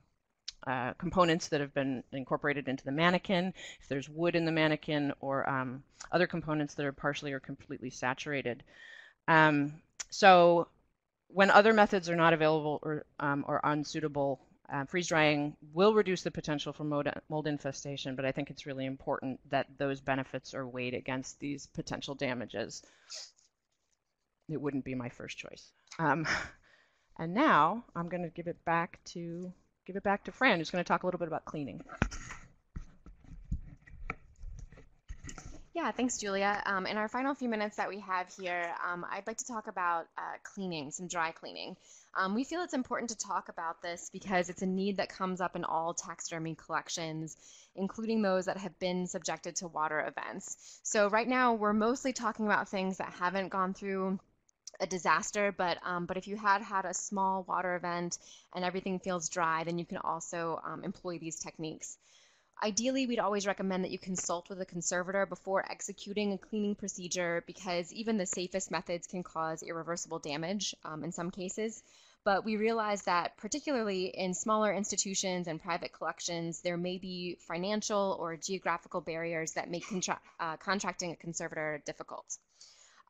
uh, components that have been incorporated into the mannequin. If there's wood in the mannequin or um, other components that are partially or completely saturated. Um, so when other methods are not available or, um, or unsuitable, uh, freeze drying will reduce the potential for mold, mold infestation, but I think it's really important that those benefits are weighed against these potential damages. It wouldn't be my first choice. Um, and now I'm going to give it back to give it back to Fran, who's going to talk a little bit about cleaning. Yeah, thanks, Julia. Um, in our final few minutes that we have here, um, I'd like to talk about uh, cleaning, some dry cleaning. Um, we feel it's important to talk about this because it's a need that comes up in all taxidermy collections, including those that have been subjected to water events. So right now, we're mostly talking about things that haven't gone through a disaster, but um, but if you had had a small water event and everything feels dry, then you can also um, employ these techniques. Ideally, we'd always recommend that you consult with a conservator before executing a cleaning procedure because even the safest methods can cause irreversible damage um, in some cases. But we realize that particularly in smaller institutions and private collections, there may be financial or geographical barriers that make contra uh, contracting a conservator difficult.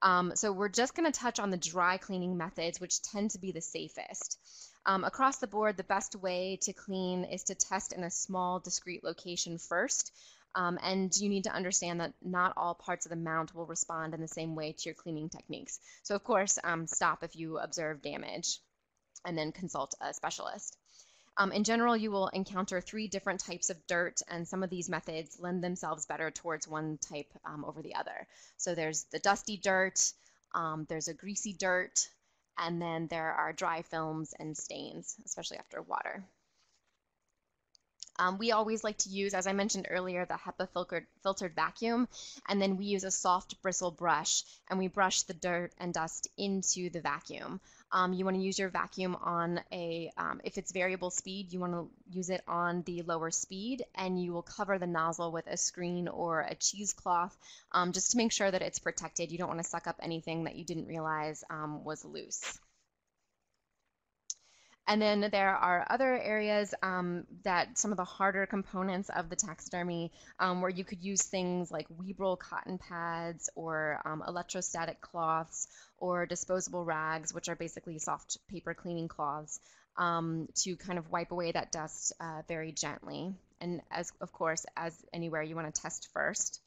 Um, so we're just going to touch on the dry cleaning methods, which tend to be the safest. Um, across the board, the best way to clean is to test in a small, discrete location first, um, and you need to understand that not all parts of the mount will respond in the same way to your cleaning techniques. So, of course, um, stop if you observe damage, and then consult a specialist. Um, in general, you will encounter three different types of dirt, and some of these methods lend themselves better towards one type um, over the other. So there's the dusty dirt, um, there's a greasy dirt, And then there are dry films and stains, especially after water. Um, we always like to use, as I mentioned earlier, the HEPA filtered vacuum, and then we use a soft bristle brush, and we brush the dirt and dust into the vacuum. Um, you want to use your vacuum on a, um, if it's variable speed, you want to use it on the lower speed, and you will cover the nozzle with a screen or a cheesecloth um, just to make sure that it's protected. You don't want to suck up anything that you didn't realize um, was loose. And then there are other areas um, that some of the harder components of the taxidermy um, where you could use things like Weebril cotton pads or um, electrostatic cloths or disposable rags, which are basically soft paper cleaning cloths, um, to kind of wipe away that dust uh, very gently. And as of course, as anywhere, you want to test first.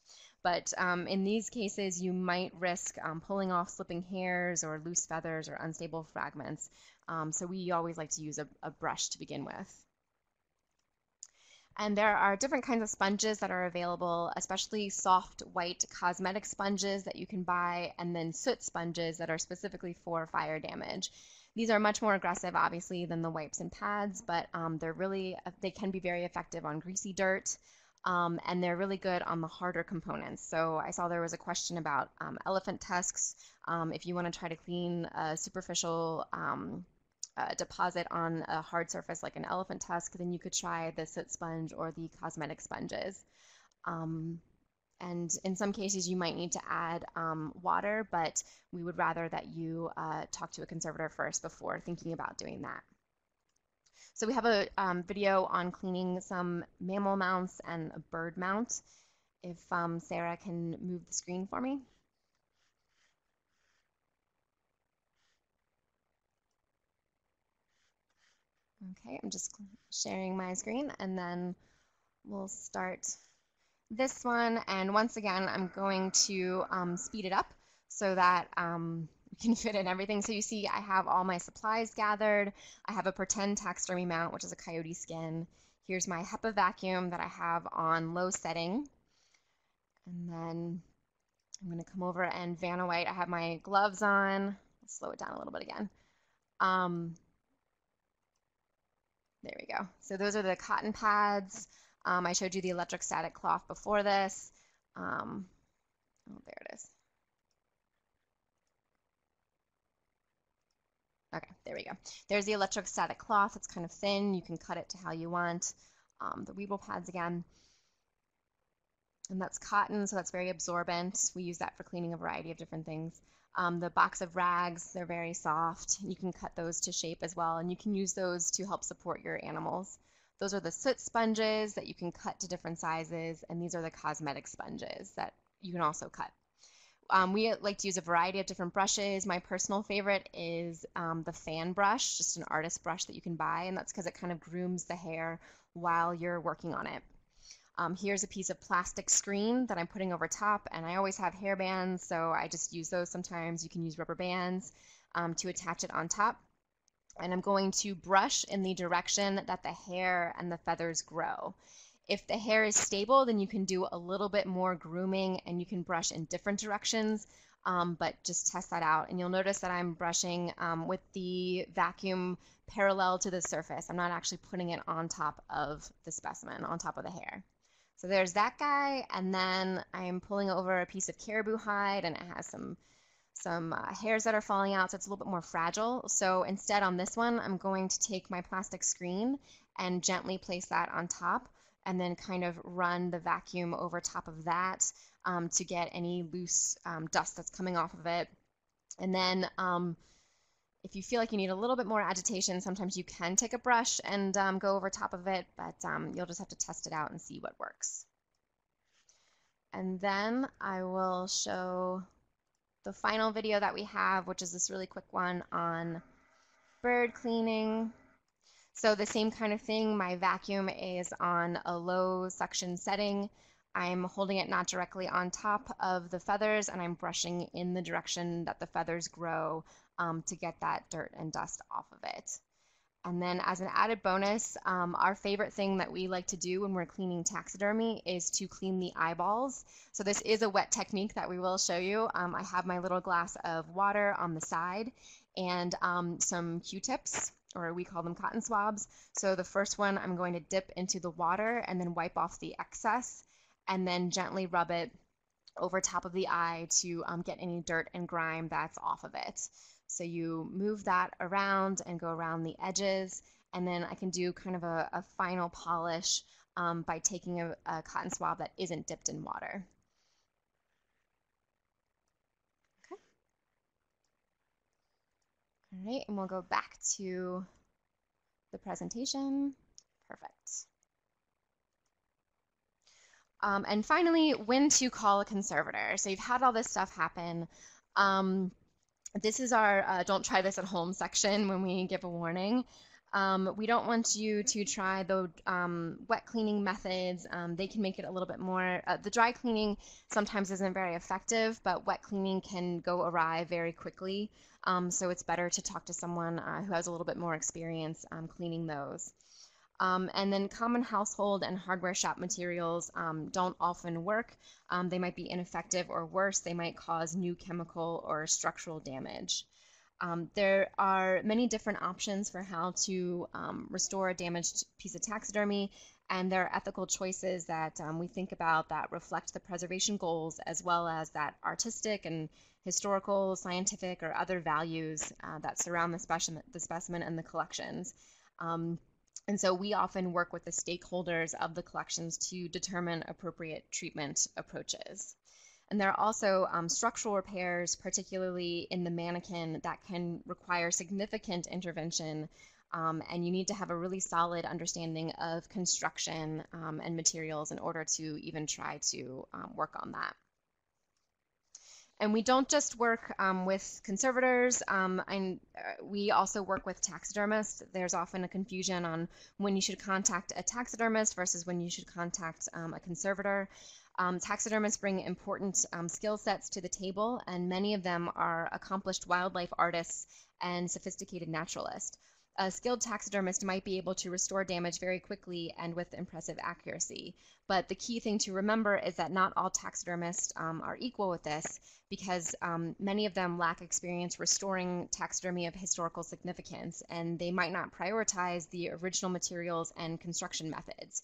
But um, in these cases, you might risk um, pulling off slipping hairs or loose feathers or unstable fragments. Um, so we always like to use a, a brush to begin with. And there are different kinds of sponges that are available, especially soft white cosmetic sponges that you can buy, and then soot sponges that are specifically for fire damage. These are much more aggressive, obviously, than the wipes and pads, but um, they're really, they can be very effective on greasy dirt. Um, and they're really good on the harder components. So I saw there was a question about um, elephant tusks. Um, if you want to try to clean a superficial um, uh, deposit on a hard surface like an elephant tusk, then you could try the soot sponge or the cosmetic sponges. Um, and in some cases, you might need to add um, water, but we would rather that you uh, talk to a conservator first before thinking about doing that. So we have a um, video on cleaning some mammal mounts and a bird mount. If um, Sarah can move the screen for me. Okay, I'm just sharing my screen, and then we'll start this one. And once again, I'm going to um, speed it up so that um, we can fit in everything. So you see I have all my supplies gathered. I have a pretend taxidermy mount, which is a coyote skin. Here's my HEPA vacuum that I have on low setting. And then I'm going to come over and Vanna White. I have my gloves on. Let's slow it down a little bit again. Um, there we go. So those are the cotton pads. Um, I showed you the electrostatic cloth before this. Um, oh, there it is. Okay, there we go. There's the electrostatic cloth. It's kind of thin. You can cut it to how you want. Um, the Weebril pads again. And that's cotton, so that's very absorbent. We use that for cleaning a variety of different things. Um, the box of rags, they're very soft. You can cut those to shape as well, and you can use those to help support your animals. Those are the soot sponges that you can cut to different sizes, and these are the cosmetic sponges that you can also cut. Um, we like to use a variety of different brushes. My personal favorite is um, the fan brush, just an artist brush that you can buy, and that's because it kind of grooms the hair while you're working on it. Um, here's a piece of plastic screen that I'm putting over top, and I always have hair bands, so I just use those sometimes. You can use rubber bands um, to attach it on top. And I'm going to brush in the direction that the hair and the feathers grow. If the hair is stable, then you can do a little bit more grooming and you can brush in different directions, um, but just test that out. And you'll notice that I'm brushing um, with the vacuum parallel to the surface. I'm not actually putting it on top of the specimen, on top of the hair. So there's that guy, and then I'm pulling over a piece of caribou hide, and it has some, some uh, hairs that are falling out, so it's a little bit more fragile. So instead on this one, I'm going to take my plastic screen and gently place that on top, and then kind of run the vacuum over top of that um, to get any loose um, dust that's coming off of it. And then um, if you feel like you need a little bit more agitation, sometimes you can take a brush and um, go over top of it, but um, you'll just have to test it out and see what works. And then I will show the final video that we have, which is this really quick one on bird cleaning. So the same kind of thing, my vacuum is on a low suction setting. I'm holding it not directly on top of the feathers, and I'm brushing in the direction that the feathers grow um, to get that dirt and dust off of it. And then as an added bonus, um, our favorite thing that we like to do when we're cleaning taxidermy is to clean the eyeballs. So this is a wet technique that we will show you. Um, I have my little glass of water on the side and um, some Q-tips, or we call them cotton swabs. So the first one I'm going to dip into the water and then wipe off the excess and then gently rub it over top of the eye to um, get any dirt and grime that's off of it. So you move that around and go around the edges, and then I can do kind of a, a final polish um, by taking a, a cotton swab that isn't dipped in water. Okay. All right, and we'll go back to the presentation. Perfect. Um, and finally, when to call a conservator. So you've had all this stuff happen. Um, This is our uh, don't try this at home section when we give a warning. Um, we don't want you to try the um, wet cleaning methods. Um, they can make it a little bit more. Uh, the dry cleaning sometimes isn't very effective, but wet cleaning can go awry very quickly. Um, so it's better to talk to someone uh, who has a little bit more experience um, cleaning those. Um, and then common household and hardware shop materials um, don't often work. Um, they might be ineffective, or worse, they might cause new chemical or structural damage. Um, there are many different options for how to um, restore a damaged piece of taxidermy, and there are ethical choices that um, we think about that reflect the preservation goals as well as that artistic and historical, scientific, or other values uh, that surround the specimen, the specimen and the collections. Um, And so we often work with the stakeholders of the collections to determine appropriate treatment approaches. And there are also um, structural repairs, particularly in the mannequin, that can require significant intervention, um, and you need to have a really solid understanding of construction um, and materials in order to even try to um, work on that. And we don't just work um, with conservators, um, and uh, we also work with taxidermists. There's often a confusion on when you should contact a taxidermist versus when you should contact um, a conservator. Um, taxidermists bring important um, skill sets to the table, and many of them are accomplished wildlife artists and sophisticated naturalists. A skilled taxidermist might be able to restore damage very quickly and with impressive accuracy. But the key thing to remember is that not all taxidermists um, are equal with this, because um, many of them lack experience restoring taxidermy of historical significance, and they might not prioritize the original materials and construction methods,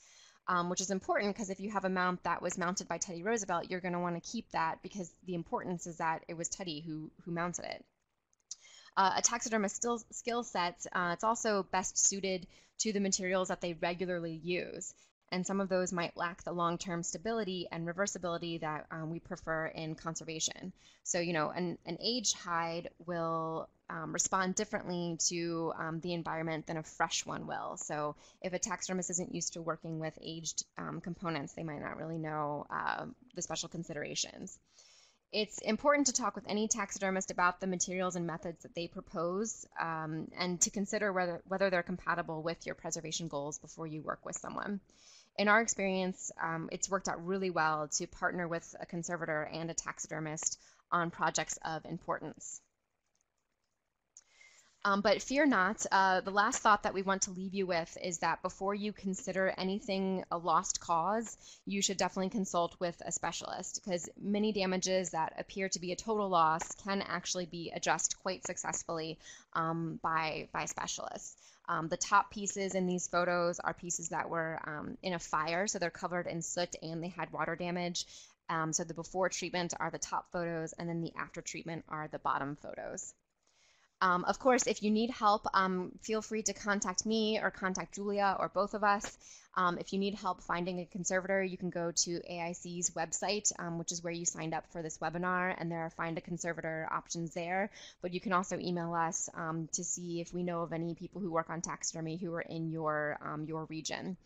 um, which is important because if you have a mount that was mounted by Teddy Roosevelt, you're going to want to keep that because the importance is that it was Teddy who, who mounted it. Uh, a taxidermist still skill set, uh, it's also best suited to the materials that they regularly use, and some of those might lack the long-term stability and reversibility that um, we prefer in conservation. So, you know, an, an aged hide will um, respond differently to um, the environment than a fresh one will. So if a taxidermist isn't used to working with aged um, components, they might not really know uh, the special considerations. It's important to talk with any taxidermist about the materials and methods that they propose, um, and to consider whether, whether they're compatible with your preservation goals before you work with someone. In our experience, um, it's worked out really well to partner with a conservator and a taxidermist on projects of importance. Um, but fear not. Uh, the last thought that we want to leave you with is that before you consider anything a lost cause, you should definitely consult with a specialist, because many damages that appear to be a total loss can actually be addressed quite successfully um, by, by specialists. Um, the top pieces in these photos are pieces that were um, in a fire, so they're covered in soot and they had water damage. Um, so the before treatment are the top photos, and then the after treatment are the bottom photos. Um, of course, if you need help, um, feel free to contact me or contact Julia or both of us. Um, if you need help finding a conservator, you can go to A I C's website, um, which is where you signed up for this webinar, and there are Find a Conservator options there. But you can also email us um, to see if we know of any people who work on taxidermy who are in your, um, your region.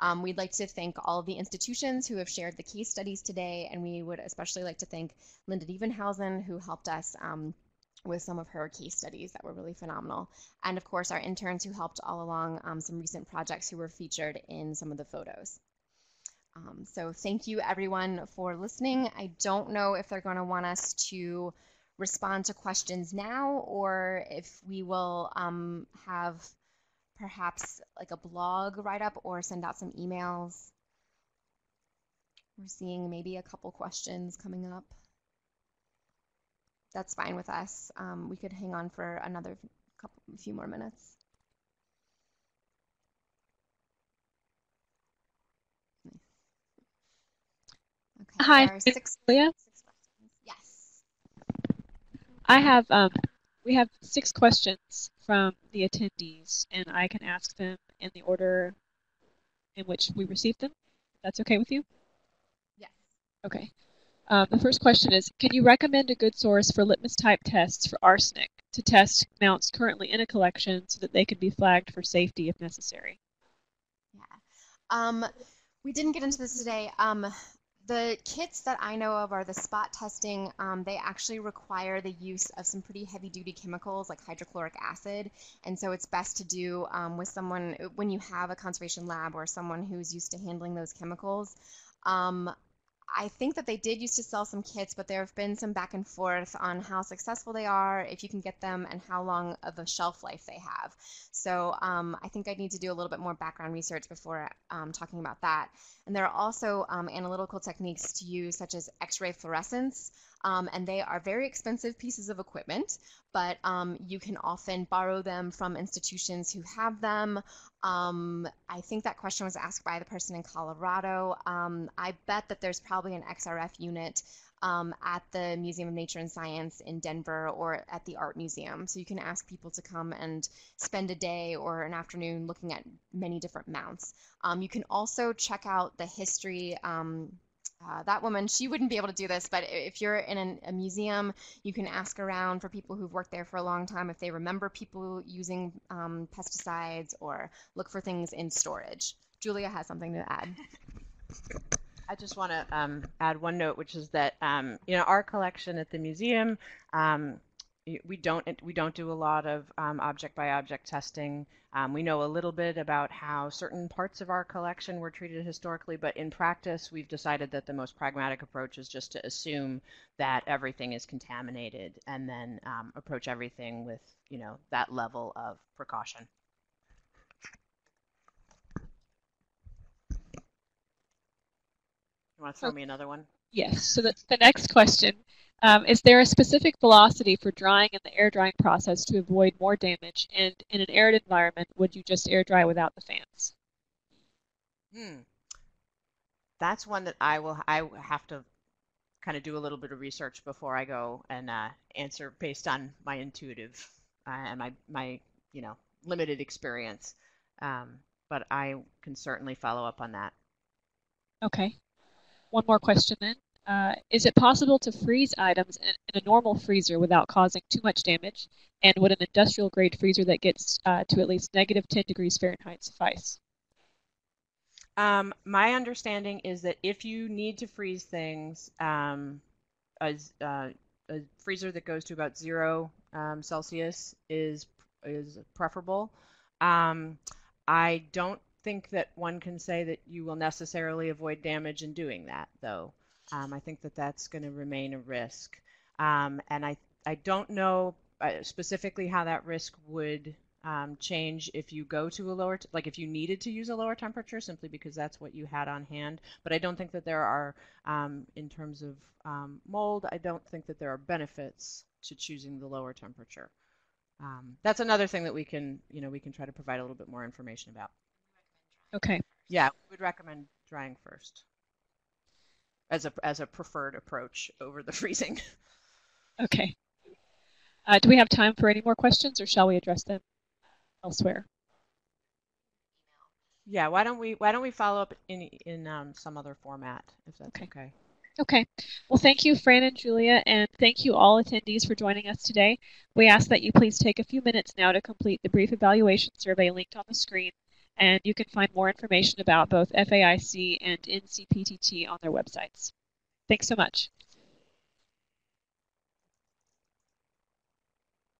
Um, we'd like to thank all of the institutions who have shared the case studies today, and we would especially like to thank Linda Evenhausen, who helped us um, with some of her case studies that were really phenomenal. And of course, our interns who helped all along, um, some recent projects who were featured in some of the photos. Um, so thank you everyone for listening. I don't know if they're going to want us to respond to questions now, or if we will um, have perhaps like a blog write-up or send out some emails. We're seeing maybe a couple questions coming up. That's fine with us. Um, we could hang on for another couple, few more minutes. Nice. Okay. Hi, there are six, Julia. Six questions. Yes. I have. Um, we have six questions from the attendees, and I can ask them in the order in which we received them. That's okay with you? Yes. Okay. Um, the first question is, can you recommend a good source for litmus-type tests for arsenic to test amounts currently in a collection so that they could be flagged for safety if necessary? Yeah. Um, we didn't get into this today. Um, the kits that I know of are the spot testing. Um, they actually require the use of some pretty heavy-duty chemicals like hydrochloric acid, and so it's best to do um, with someone when you have a conservation lab or someone who's used to handling those chemicals. Um, I think that they did used to sell some kits, but there have been some back and forth on how successful they are, if you can get them, and how long of a shelf life they have. So um, I think I need to do a little bit more background research before um, talking about that. And there are also um, analytical techniques to use, such as X-ray fluorescence, um, and they are very expensive pieces of equipment, but um, you can often borrow them from institutions who have them. Um, I think that question was asked by the person in Colorado. Um, I bet that there's probably an X R F unit um, at the Museum of Nature and Science in Denver or at the Art Museum. So you can ask people to come and spend a day or an afternoon looking at many different mounts. Um, you can also check out the history. Um, Uh, that woman, she wouldn't be able to do this, but if you're in an, a museum, you can ask around for people who've worked there for a long time if they remember people using um, pesticides, or look for things in storage. Julia has something to add. I just want to um, add one note, which is that um, you know, our collection at the museum, um, we don't we don't do a lot of um, object by object testing. Um, we know a little bit about how certain parts of our collection were treated historically, but in practice, we've decided that the most pragmatic approach is just to assume that everything is contaminated, and then um, approach everything with, you know, that level of precaution. You want to throw me another one? Yes. So that's the next question. Um, is there a specific velocity for drying in the air drying process to avoid more damage? And in an arid environment, would you just air dry without the fans? Hmm. That's one that I will I have to kind of do a little bit of research before I go and uh, answer based on my intuitive uh, and my my you know limited experience. Um, but I can certainly follow up on that. Okay. One more question then. Uh, is it possible to freeze items in, in a normal freezer without causing too much damage? And would an industrial grade freezer that gets uh, to at least negative ten degrees Fahrenheit suffice? Um, my understanding is that if you need to freeze things, um, a, uh, a freezer that goes to about zero um, Celsius is is preferable. Um, I don't think that one can say that you will necessarily avoid damage in doing that, though. Um, I think that that's going to remain a risk, um, and I I don't know specifically how that risk would um, change if you go to a lower t like if you needed to use a lower temperature simply because that's what you had on hand. But I don't think that there are um, in terms of um, mold. I don't think that there are benefits to choosing the lower temperature. Um, that's another thing that we can you know we can try to provide a little bit more information about. Okay. Yeah, we would recommend drying first. As a, as a preferred approach over the freezing. Okay. Uh, do we have time for any more questions, or shall we address them elsewhere? Yeah, why don't we why don't we follow up in in um, some other format, if that's okay. okay. Okay. Well, thank you, Fran and Julia, and thank you all attendees for joining us today. We ask that you please take a few minutes now to complete the brief evaluation survey linked on the screen. And you can find more information about both F A I C and N C P T T on their websites. Thanks so much.